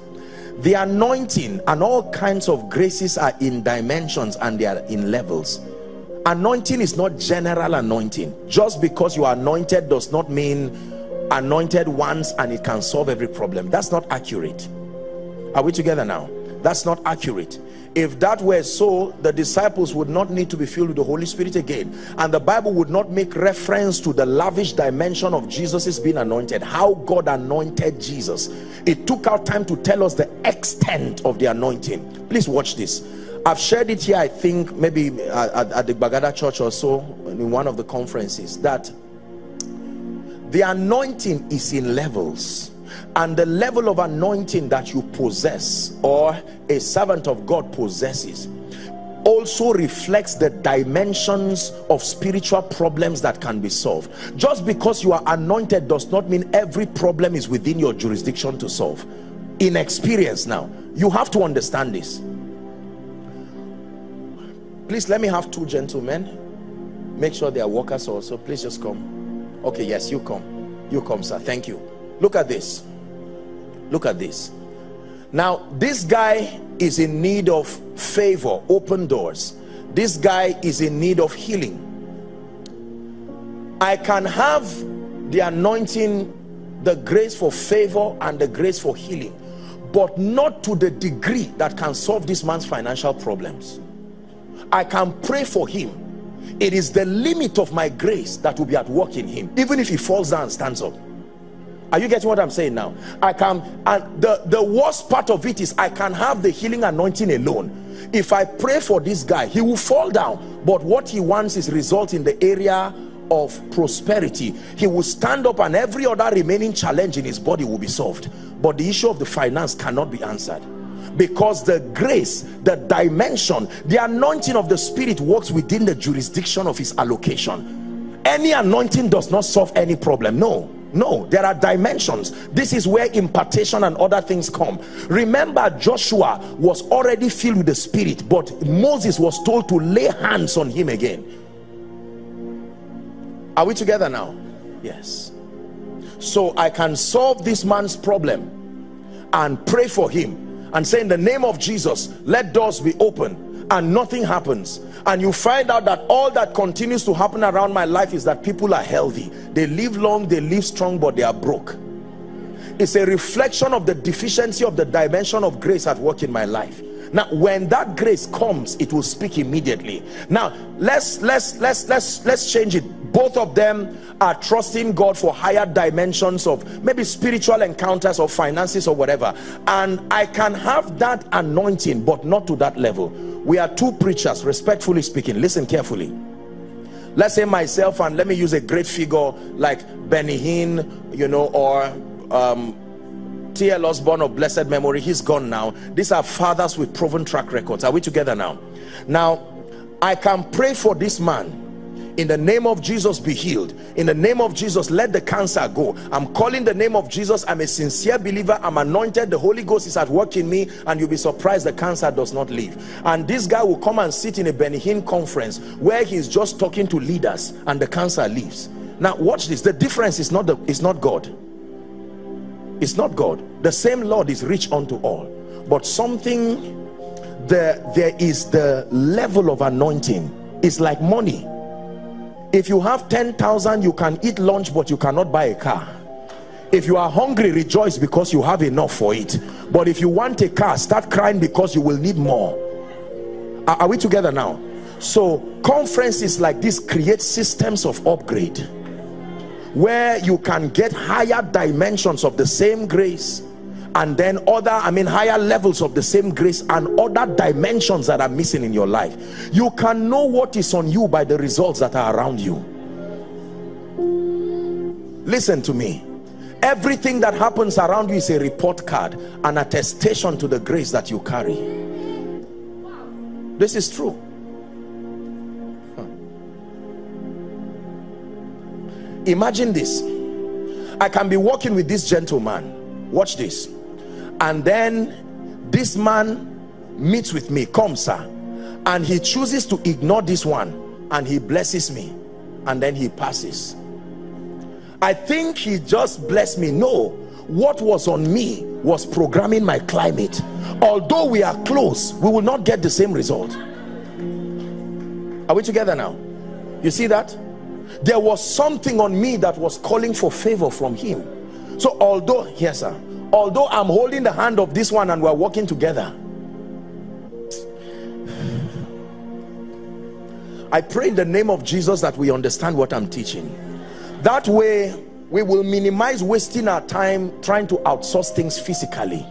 The anointing and all kinds of graces are in dimensions and they are in levels. Anointing is not general anointing. Just because you are anointed does not mean anointed once and it can solve every problem. That's not accurate. Are we together now? That's not accurate. If that were so, the disciples would not need to be filled with the Holy Spirit again, and the Bible would not make reference to the lavish dimension of Jesus' being anointed, how God anointed Jesus. It took our time to tell us the extent of the anointing. Please watch this. I've shared it here, I think, maybe at, at the Bagada church or so, in one of the conferences, that the anointing is in levels. And the level of anointing that you possess, or a servant of God possesses, also reflects the dimensions of spiritual problems that can be solved. Just because you are anointed does not mean every problem is within your jurisdiction to solve. In experience now, you have to understand this. Please let me have two gentlemen. Make sure they are workers also. Please just come. Okay, yes, you come. You come, sir. Thank you. Look at this. Look at this. Now, this guy is in need of favor, open doors. This guy is in need of healing. I can have the anointing, the grace for favor and the grace for healing, but not to the degree that can solve this man's financial problems. I can pray for him. It is the limit of my grace that will be at work in him, even if he falls down and stands up. Are you getting what I'm saying now? I can, and the, the worst part of it is I can have the healing anointing alone. If I pray for this guy, he will fall down. But what he wants is result in the area of prosperity. He will stand up and every other remaining challenge in his body will be solved. But the issue of the finance cannot be answered. Because the grace, the dimension, the anointing of the Spirit works within the jurisdiction of his allocation. Any anointing does not solve any problem. No. No, there are dimensions. This is where impartation and other things come. Remember, Joshua was already filled with the Spirit, but Moses was told to lay hands on him again. Are we together now? Yes. So I can solve this man's problem and pray for him and say, in the name of Jesus, let doors be open. And nothing happens, and you find out that all that continues to happen around my life is that people are healthy, they live long, they live strong, but they are broke. It's a reflection of the deficiency of the dimension of grace at work in my life. Now when that grace comes, it will speak immediately. Now let's let's let's let's let's change it. Both of them are trusting God for higher dimensions of maybe spiritual encounters or finances or whatever, and I can have that anointing but not to that level. We are two preachers, respectfully speaking. Listen carefully. Let's say myself, and let me use a great figure like Benny Hinn, you know, or um T L Osborne of blessed memory. He's gone now. These are fathers with proven track records. Are we together now? Now I can pray for this man. In the name of Jesus, be healed. In the name of Jesus, let the cancer go. I'm calling the name of Jesus. I'm a sincere believer. I'm anointed. The Holy Ghost is at work in me, and you'll be surprised the cancer does not leave. And this guy will come and sit in a Benny Hinn conference where he's just talking to leaders and the cancer leaves. Now watch this. The difference is not the it's not God. It's not God. The same Lord is rich unto all, but something there there is the level of anointing. It's like money. If you have ten thousand, you can eat lunch, but you cannot buy a car. If you are hungry, rejoice because you have enough for it. But if you want a car, start crying because you will need more. Are, are we together now? So conferences like this create systems of upgrade where you can get higher dimensions of the same grace, and then other I mean higher levels of the same grace and other dimensions that are missing in your life. You can know what is on you by the results that are around you. Listen to me. Everything that happens around you is a report card, an attestation to the grace that you carry. This is true. Imagine this. I can be walking with this gentleman, watch this, and then this man meets with me, come sir, and he chooses to ignore this one and he blesses me, and then he passes. I think he just blessed me. No, what was on me was programming my climate. Although we are close, we will not get the same result. Are we together now? You see that? There was something on me that was calling for favor from him. So although, yes sir, although I'm holding the hand of this one and we're walking together, I pray in the name of Jesus that we understand what I'm teaching. That way we will minimize wasting our time trying to outsource things physically.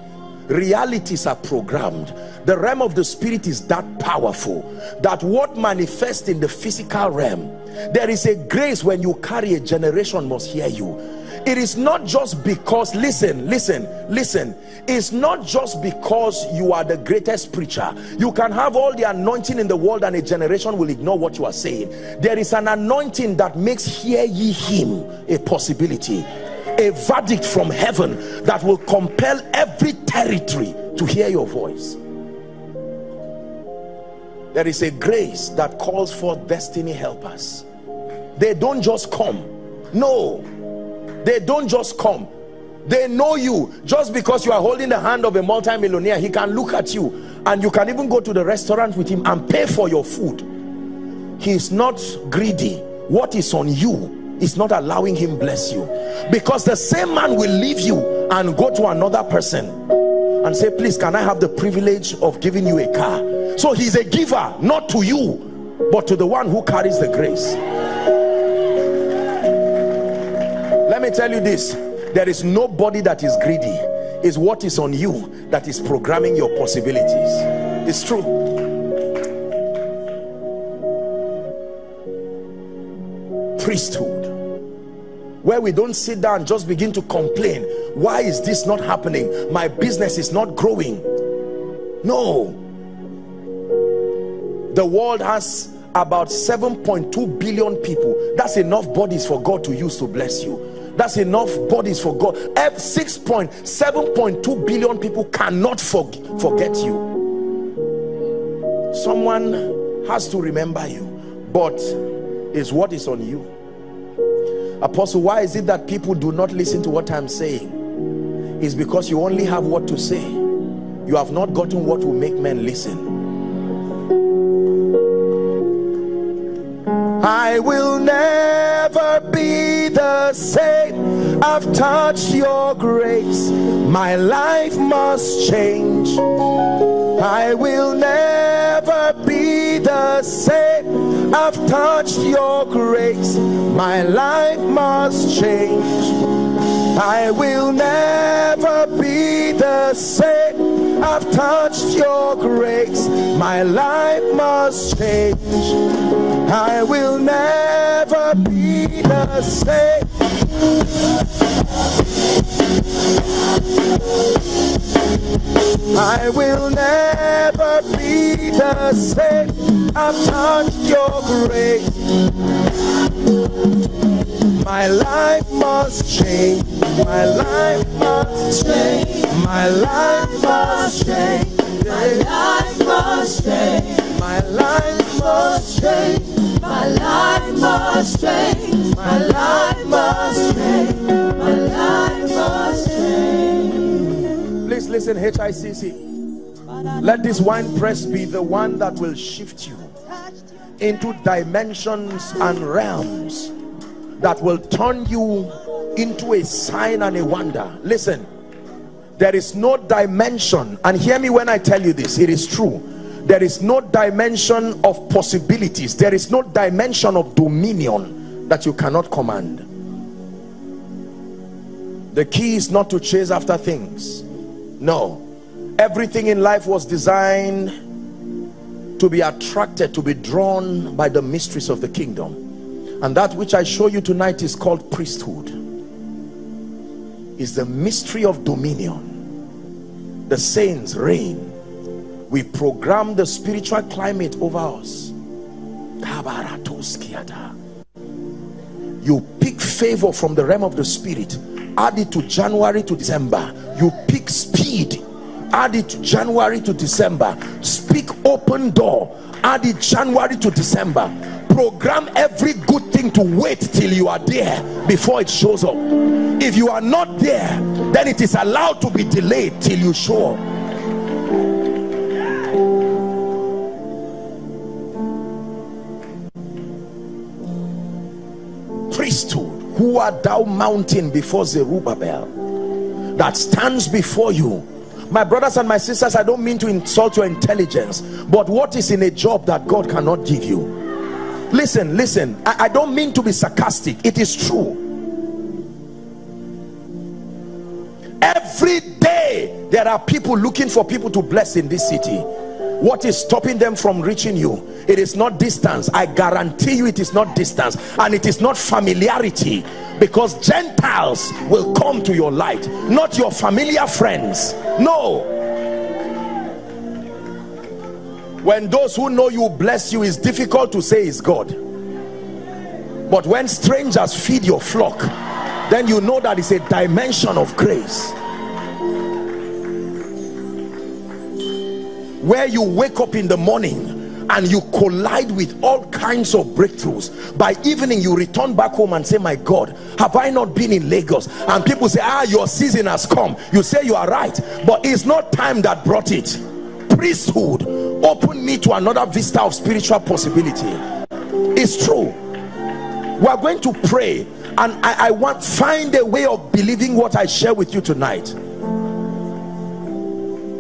Realities are programmed. The realm of the spirit is that powerful that what manifests in the physical realm, there is a grace. When you carry, a generation must hear you. It is not just because, listen, listen, listen, it's not just because you are the greatest preacher. You can have all the anointing in the world and a generation will ignore what you are saying. There is an anointing that makes hear ye him a possibility, a verdict from heaven that will compel every territory to hear your voice. There is a grace that calls for destiny helpers. They don't just come. No, they don't just come. They know you. Just because you are holding the hand of a multimillionaire, he can look at you and you can even go to the restaurant with him and pay for your food. He is not greedy. What is on you is not allowing him bless you, because the same man will leave you and go to another person and say, please, can I have the privilege of giving you a car? So he's a giver, not to you, but to the one who carries the grace. Let me tell you this, there is nobody that is greedy. It's what is on you that is programming your possibilities. It's true. Priesthood, where we don't sit down, just begin to complain, why is this not happening, my business is not growing. No, the world has about seven point two billion people. That's enough bodies for God to use to bless you. That's enough bodies for God. Seven point two billion people cannot forget you. Someone has to remember you, but is what is on you. Apostle, why is it that people do not listen to what I'm saying? It's because you only have what to say. You have not gotten what will make men listen. I will never be the same. I've touched your grace. My life must change. I will never be the same. I've touched your grace. My life must change. I will never be the same. I've touched your grace. My life must change. I will never be the same. I will never be the same. I've touched your grace. My life must change. My life must change. My life must change. My life must change. My life must change. My life must change. My life must change. My life must change. Please listen, H I C C. Let this wine press be the one that will shift you into dimensions and realms that will turn you into a sign and a wonder. Listen. There is no dimension, and hear me when I tell you this, it is true. There is no dimension of possibilities. There is no dimension of dominion that you cannot command. The key is not to chase after things. No. Everything in life was designed to be attracted, to be drawn by the mysteries of the kingdom. And that which I show you tonight is called priesthood. Is the mystery of dominion. The saints reign. We program the spiritual climate over us. You pick favor from the realm of the spirit, add it to January to December. You pick speed, add it to January to December. Speak open door, add it January to December. Program every good thing to wait till you are there before it shows up. If you are not there, then it is allowed to be delayed till you show up. Priesthood, who art thou mountain before Zerubbabel, that stands before you. My brothers and my sisters, I don't mean to insult your intelligence, but what is in a job that God cannot give you? Listen, listen, I, I don't mean to be sarcastic. It is true. Every day there are people looking for people to bless in this city. What is stopping them from reaching you? It is not distance. I guarantee you it is not distance. And it is not familiarity. Because Gentiles will come to your light. Not your familiar friends. No. When those who know you bless you, it's difficult to say it's God. But when strangers feed your flock, then you know that it's a dimension of grace. Where you wake up in the morning and you collide with all kinds of breakthroughs. By evening, you return back home and say, my God, have I not been in Lagos? And people say, ah, your season has come. You say you are right, but it's not time that brought it. Priesthood open me to another vista of spiritual possibility. It's true. We are going to pray, and I, I want find a way of believing what I share with you tonight.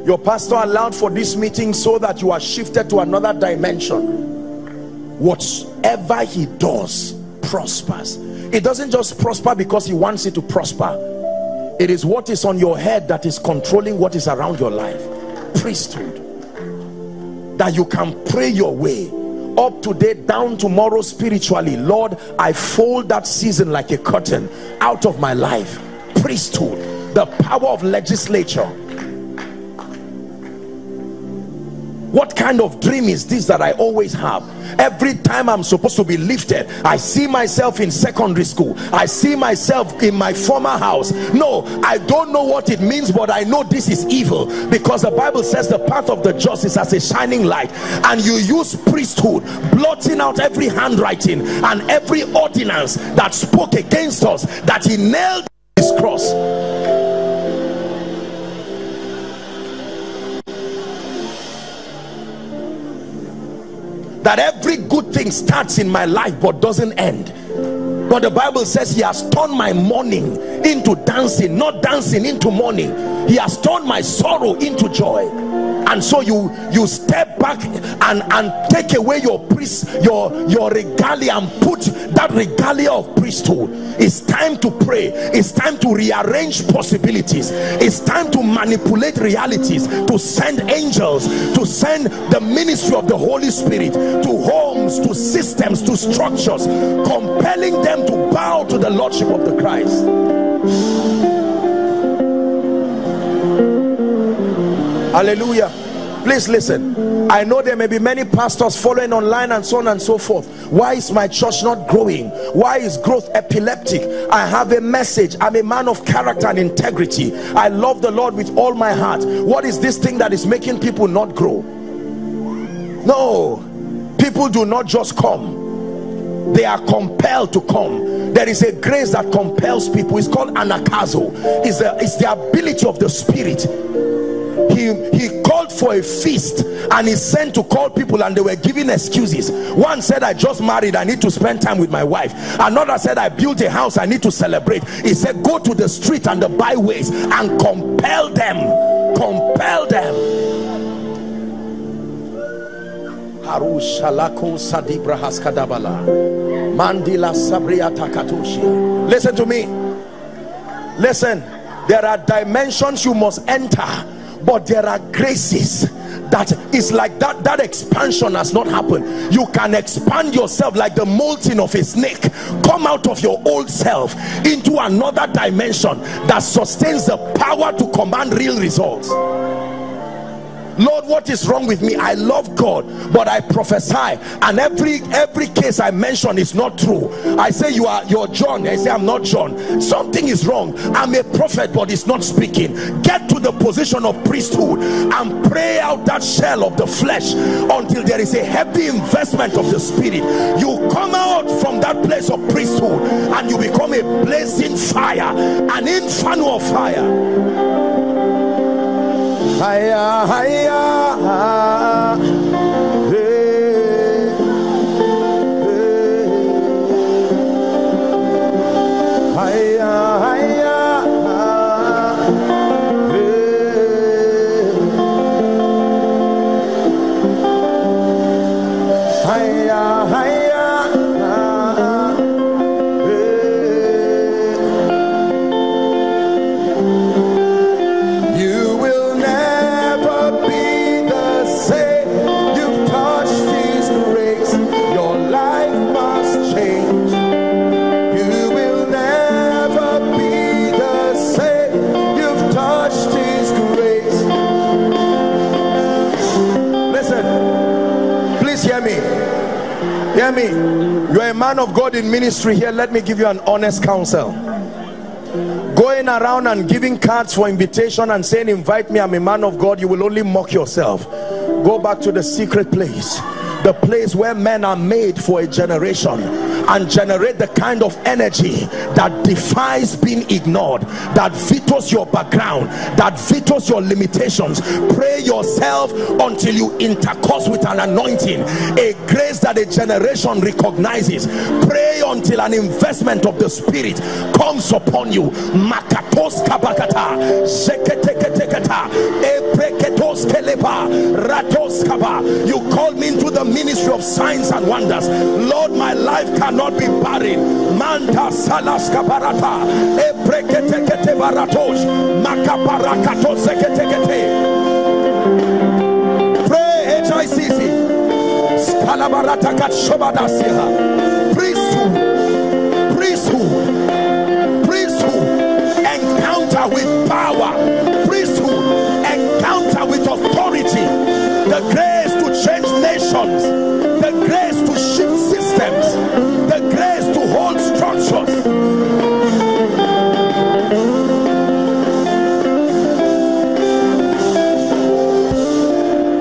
Your pastor allowed for this meeting so that you are shifted to another dimension. Whatsoever he does prospers. It doesn't just prosper because he wants it to prosper. It is what is on your head that is controlling what is around your life. Priesthood, that you can pray your way up today, down tomorrow spiritually. Lord, I fold that season like a curtain out of my life. Priesthood, the power of legislature. What kind of dream is this that I always have? Every time I'm supposed to be lifted, I see myself in secondary school. I see myself in my former house. No, I don't know what it means, but I know this is evil, because the Bible says the path of the just is as a shining light. And you use priesthood, blotting out every handwriting and every ordinance that spoke against us, that he nailed his cross. That every good thing starts in my life but doesn't end. But the Bible says he has turned my mourning into dancing, not dancing into mourning. He has turned my sorrow into joy. and so you you step back and and take away your priest your your regalia and put that regalia of priesthood. It's time to pray. It's time to rearrange possibilities. It's time to manipulate realities, to send angels, to send the ministry of the Holy Spirit to homes, to systems, to structures, compelling them to bow to the Lordship of the Christ. Hallelujah. Please listen. I know there may be many pastors following online and so on and so forth. Why is my church not growing? Why is growth epileptic? I have a message. I'm a man of character and integrity. I love the Lord with all my heart. What is this thing that is making people not grow? No. People do not just come. They are compelled to come. There is a grace that compels people. It's called anakazo. It's the, it's the ability of the Spirit. He, he called for a feast and he sent to call people, and they were giving excuses. One said, I just married, I need to spend time with my wife. Another said, I built a house, I need to celebrate. He said, go to the street and the byways and compel them. Compel them. Listen to me. Listen, there are dimensions you must enter. But there are graces that is like that that expansion has not happened. You can expand yourself like the molting of a snake. Come out of your old self into another dimension that sustains the power to command real results. Lord, what is wrong with me? I love God, but I prophesy, and every every case I mention is not true. I say you are you're John. I say I'm not John. Something is wrong. I'm a prophet, but it's not speaking. Get to the position of priesthood and pray out that shell of the flesh until there is a heavy investment of the Spirit. You come out from that place of priesthood and you become a blazing fire, an inferno of fire. Higher, higher, hey, hey. Higher, higher, hey. Higher, higher. Hear me. You're a man of God in ministry here. Let me give you an honest counsel. Going around and giving cards for invitation and saying, invite me, I'm a man of God, you will only mock yourself. Go back to the secret place, the place where men are made for a generation, and generate the kind of energy that defies being ignored, that vetoes your background, that vetoes your limitations. Pray yourself until you intercourse with an anointing, a grace that a generation recognizes. Pray until an investment of the Spirit comes upon you. Makatos kabakata, zeketeketeketa, epreketos keleba, ratos kaba. You called me into the ministry of signs and wonders. Lord, my life cannot not be buried. Manta salaska barata. Ebrekete kete baratos. Makaparakatos sekete kete. Pray H I C C. Skalabarata katshobadasiha. Priesthood. Priesthood. Priesthood. Encounter with power. Priesthood. Encounter with authority. The grace to change nations. The grace to shift systems. The grace to hold structures.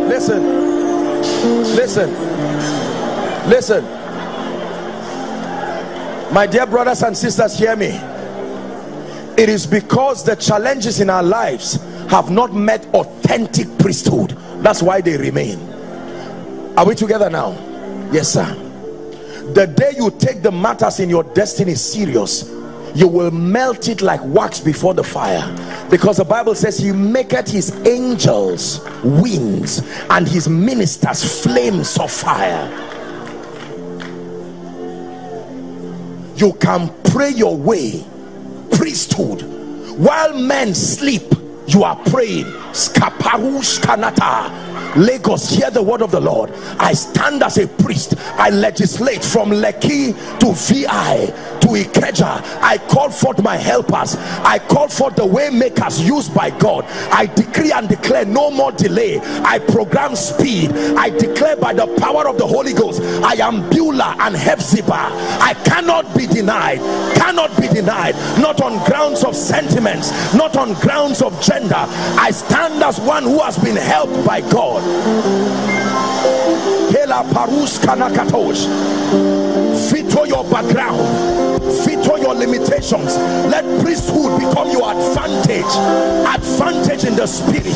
Listen, listen, listen. My dear brothers and sisters, hear me. It is because the challenges in our lives have not met authentic priesthood. That's why they remain. Are we together now? Yes, sir. The day you take the matters in your destiny serious, you will melt it like wax before the fire, because the Bible says he maketh his angels winds and his ministers flames of fire. You can pray your way priesthood while men sleep. You are praying. Skaparush Kanata, Lagos, hear the word of the Lord. I stand as a priest. I legislate from Lekki to V I to Ikeja. I call forth my helpers. I call forth the way makers used by God. I decree and declare no more delay. I program speed. I declare by the power of the Holy Ghost, I am Beulah and Hephzibah. I cannot be denied. Cannot be denied. Not on grounds of sentiments. Not on grounds of gender. I stand as one who has been helped by God. Veto your background, veto your limitations. Let priesthood become your advantage, advantage in the spirit,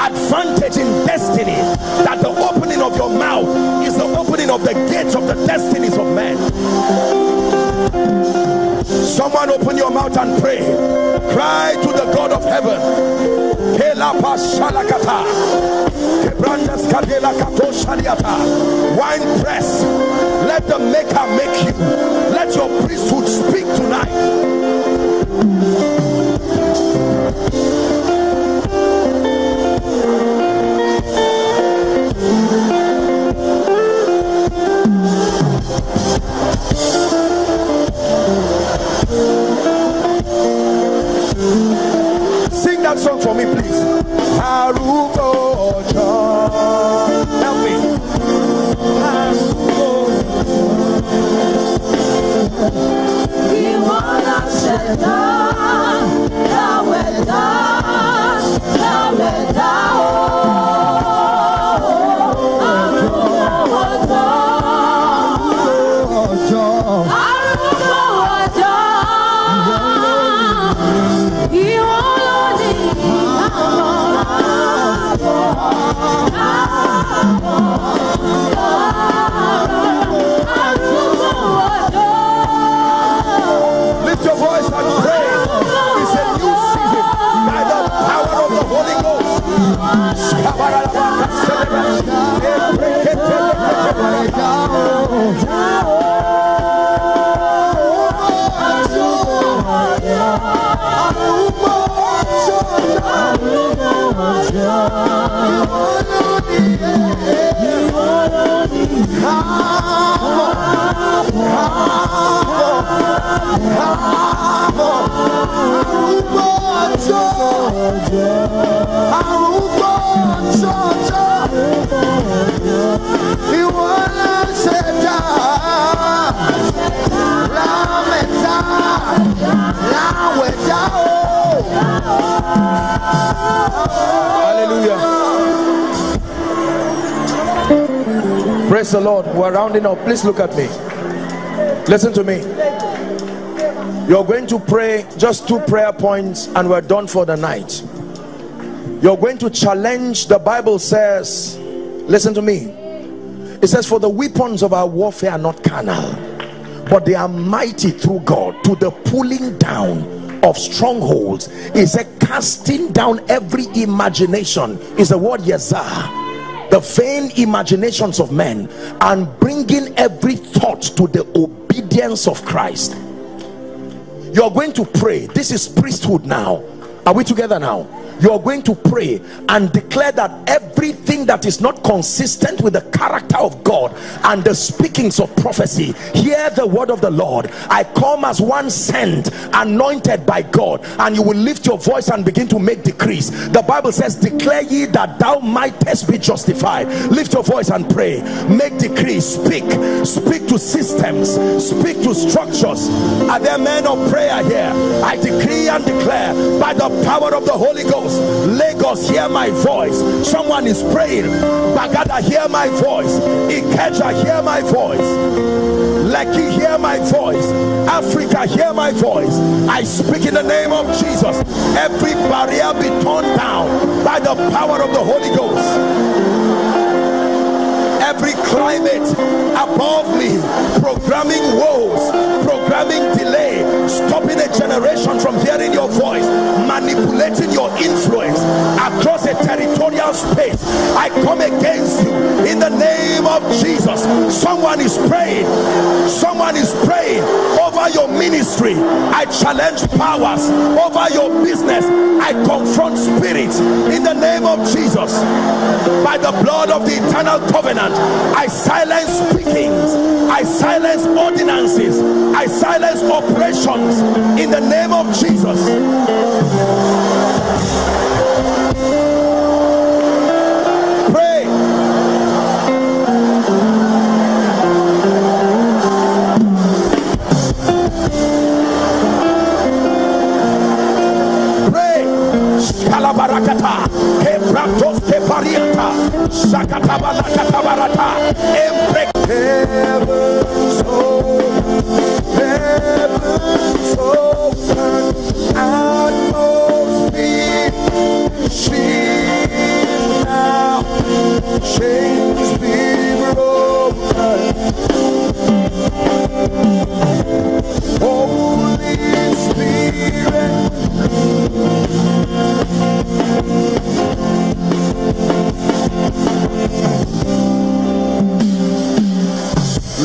advantage in destiny, that the opening of your mouth is the opening of the gates of the destinies of men. Someone open your mouth and pray. Cry to the God of heaven. Wine press. Let the maker make you. Let your priesthood speak tonight. Sing that song for me, please. Help me. Lift your voice and pray. It's a new season by the power of the Holy Ghost. Hallelujah. Praise the Lord. We're rounding up. Please look at me. Listen to me. You're going to pray just two prayer points and we're done for the night. You're going to challenge. The Bible says, listen to me. It says, for the weapons of our warfare are not carnal, but they are mighty through God to the pulling down of strongholds. It said, casting down every imagination is the word yazar. The vain imaginations of men, and bringing every thought to the obedience of Christ. You're going to pray. This is priesthood now. Are we together now? You're going to pray and declare that everything that is not consistent with the character of God and the speakings of prophecy, hear the word of the Lord. I come as one sent, anointed by God, and you will lift your voice and begin to make decrees. The Bible says, declare ye that thou mightest be justified. Lift your voice and pray. Make decrees. Speak. Speak to systems. Speak to structures. Are there men of prayer here? I decree and declare by the power of the Holy Ghost. Lagos, hear my voice. Someone is praying. Bagada, hear my voice. Ikeja, hear my voice. Lekki, hear my voice. Africa, hear my voice. I speak in the name of Jesus. Every barrier be torn down by the power of the Holy Ghost. every climate above me, programming woes, programming delay, stopping a generation from hearing your voice, manipulating your influence across a territorial space. I come against you in the name of Jesus. Someone is praying, someone is praying over your ministry. I challenge powers over your business. I confront spirits in the name of Jesus. By the blood of the eternal covenant, I silence speakings, I silence ordinances, I silence oppressions in the name of Jesus. Pray. Pray. Shalabarakata, Kebratos Kepariata, Shakatabalakatabarata, Embrek. Heaven's open atmosphere, shift now, chains be broken. Holy Spirit,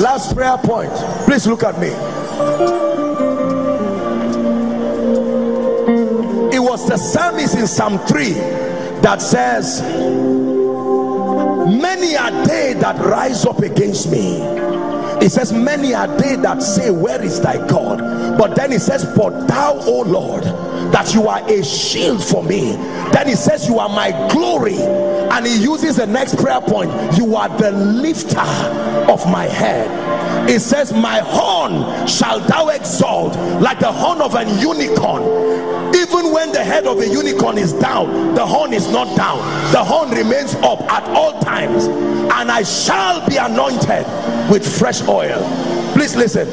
last prayer point. Please look at me. It was the psalmist in Psalm three that says, many are they that rise up against me. It says, many are they that say, where is thy God? But then it says, but thou, O Lord, that you are a shield for me. Then it says, you are my glory. And he uses the next prayer point, you are the lifter of my head. It says, my horn shall thou exalt, like the horn of an unicorn. Even when the head of a unicorn is down, the horn is not down. The horn remains up at all times. And I shall be anointed with fresh oil. Please listen.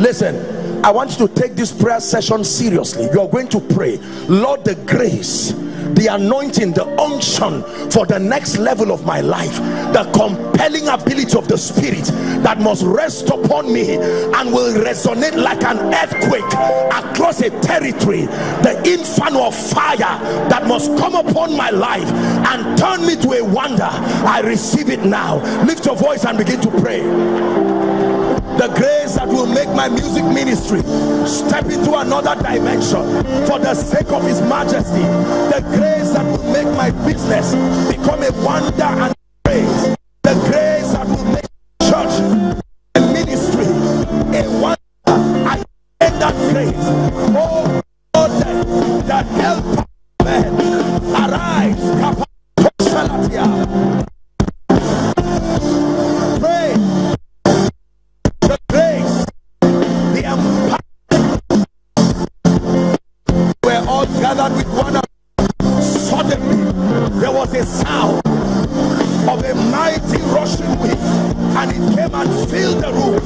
Listen. I want you to take this prayer session seriously. You are going to pray, Lord, the grace, the anointing, the unction for the next level of my life, the compelling ability of the Spirit that must rest upon me and will resonate like an earthquake across a territory, the inferno of fire that must come upon my life and turn me to a wonder. I receive it now. Lift your voice and begin to pray. The grace that will make my music ministry step into another dimension for the sake of His majesty. The grace that will make my business become a wonder and praise. The grace that will make church and ministry a wonder. I need that grace. Oh God, that, that help men arise. Sound of a mighty rushing wind, and it came and filled the room.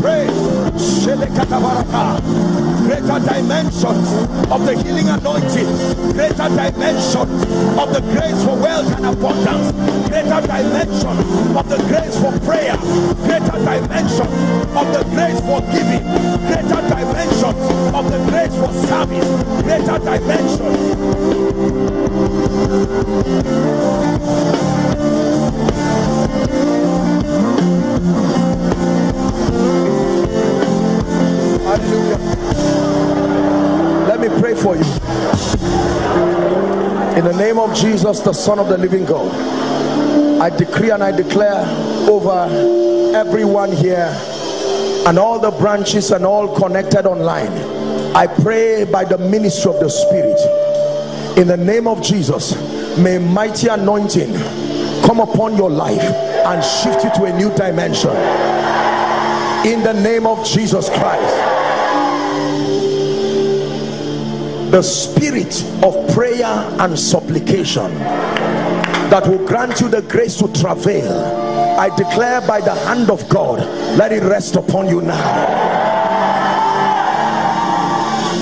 Praise greater dimensions of the healing anointing, greater dimensions of the grace for wealth and abundance, greater dimension of the grace for prayer, greater dimension of the grace for giving, greater dimension of the grace for service, greater dimension. Hallelujah. Let me pray for you. In the name of Jesus, the Son of the living God, I decree and I declare over everyone here and all the branches and all connected online, I pray by the ministry of the Spirit, in the name of Jesus, may mighty anointing come upon your life and shift you to a new dimension. In the name of Jesus Christ, the spirit of prayer and supplication that will grant you the grace to travail, I declare by the hand of God, let it rest upon you now.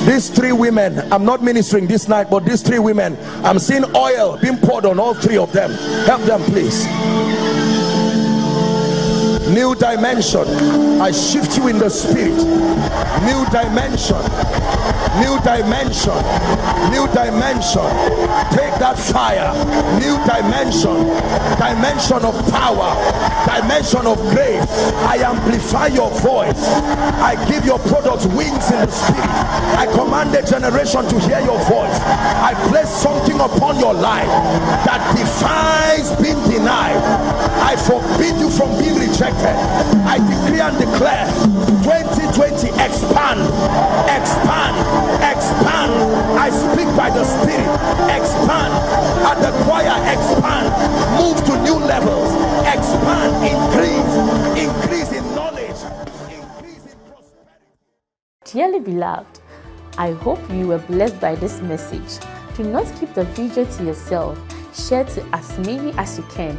These three women, I'm not ministering this night, but these three women, I'm seeing oil being poured on all three of them. Help them, please. New dimension. I shift you in the spirit. New dimension. New dimension. New dimension. Take that fire. New dimension. Dimension of power. Dimension of grace. I amplify your voice. I give your product wings in the spirit. I command the generation to hear your voice. I place something upon your life that defies being denied. I forbid you from being rejected. I decree and declare twenty twenty, expand, expand, expand. I speak by the Spirit, expand. At the choir, expand. Move to new levels, expand, increase, increase in knowledge, increase in prosperity. Dearly beloved, I hope you were blessed by this message. Do not keep the video to yourself. Share to as many as you can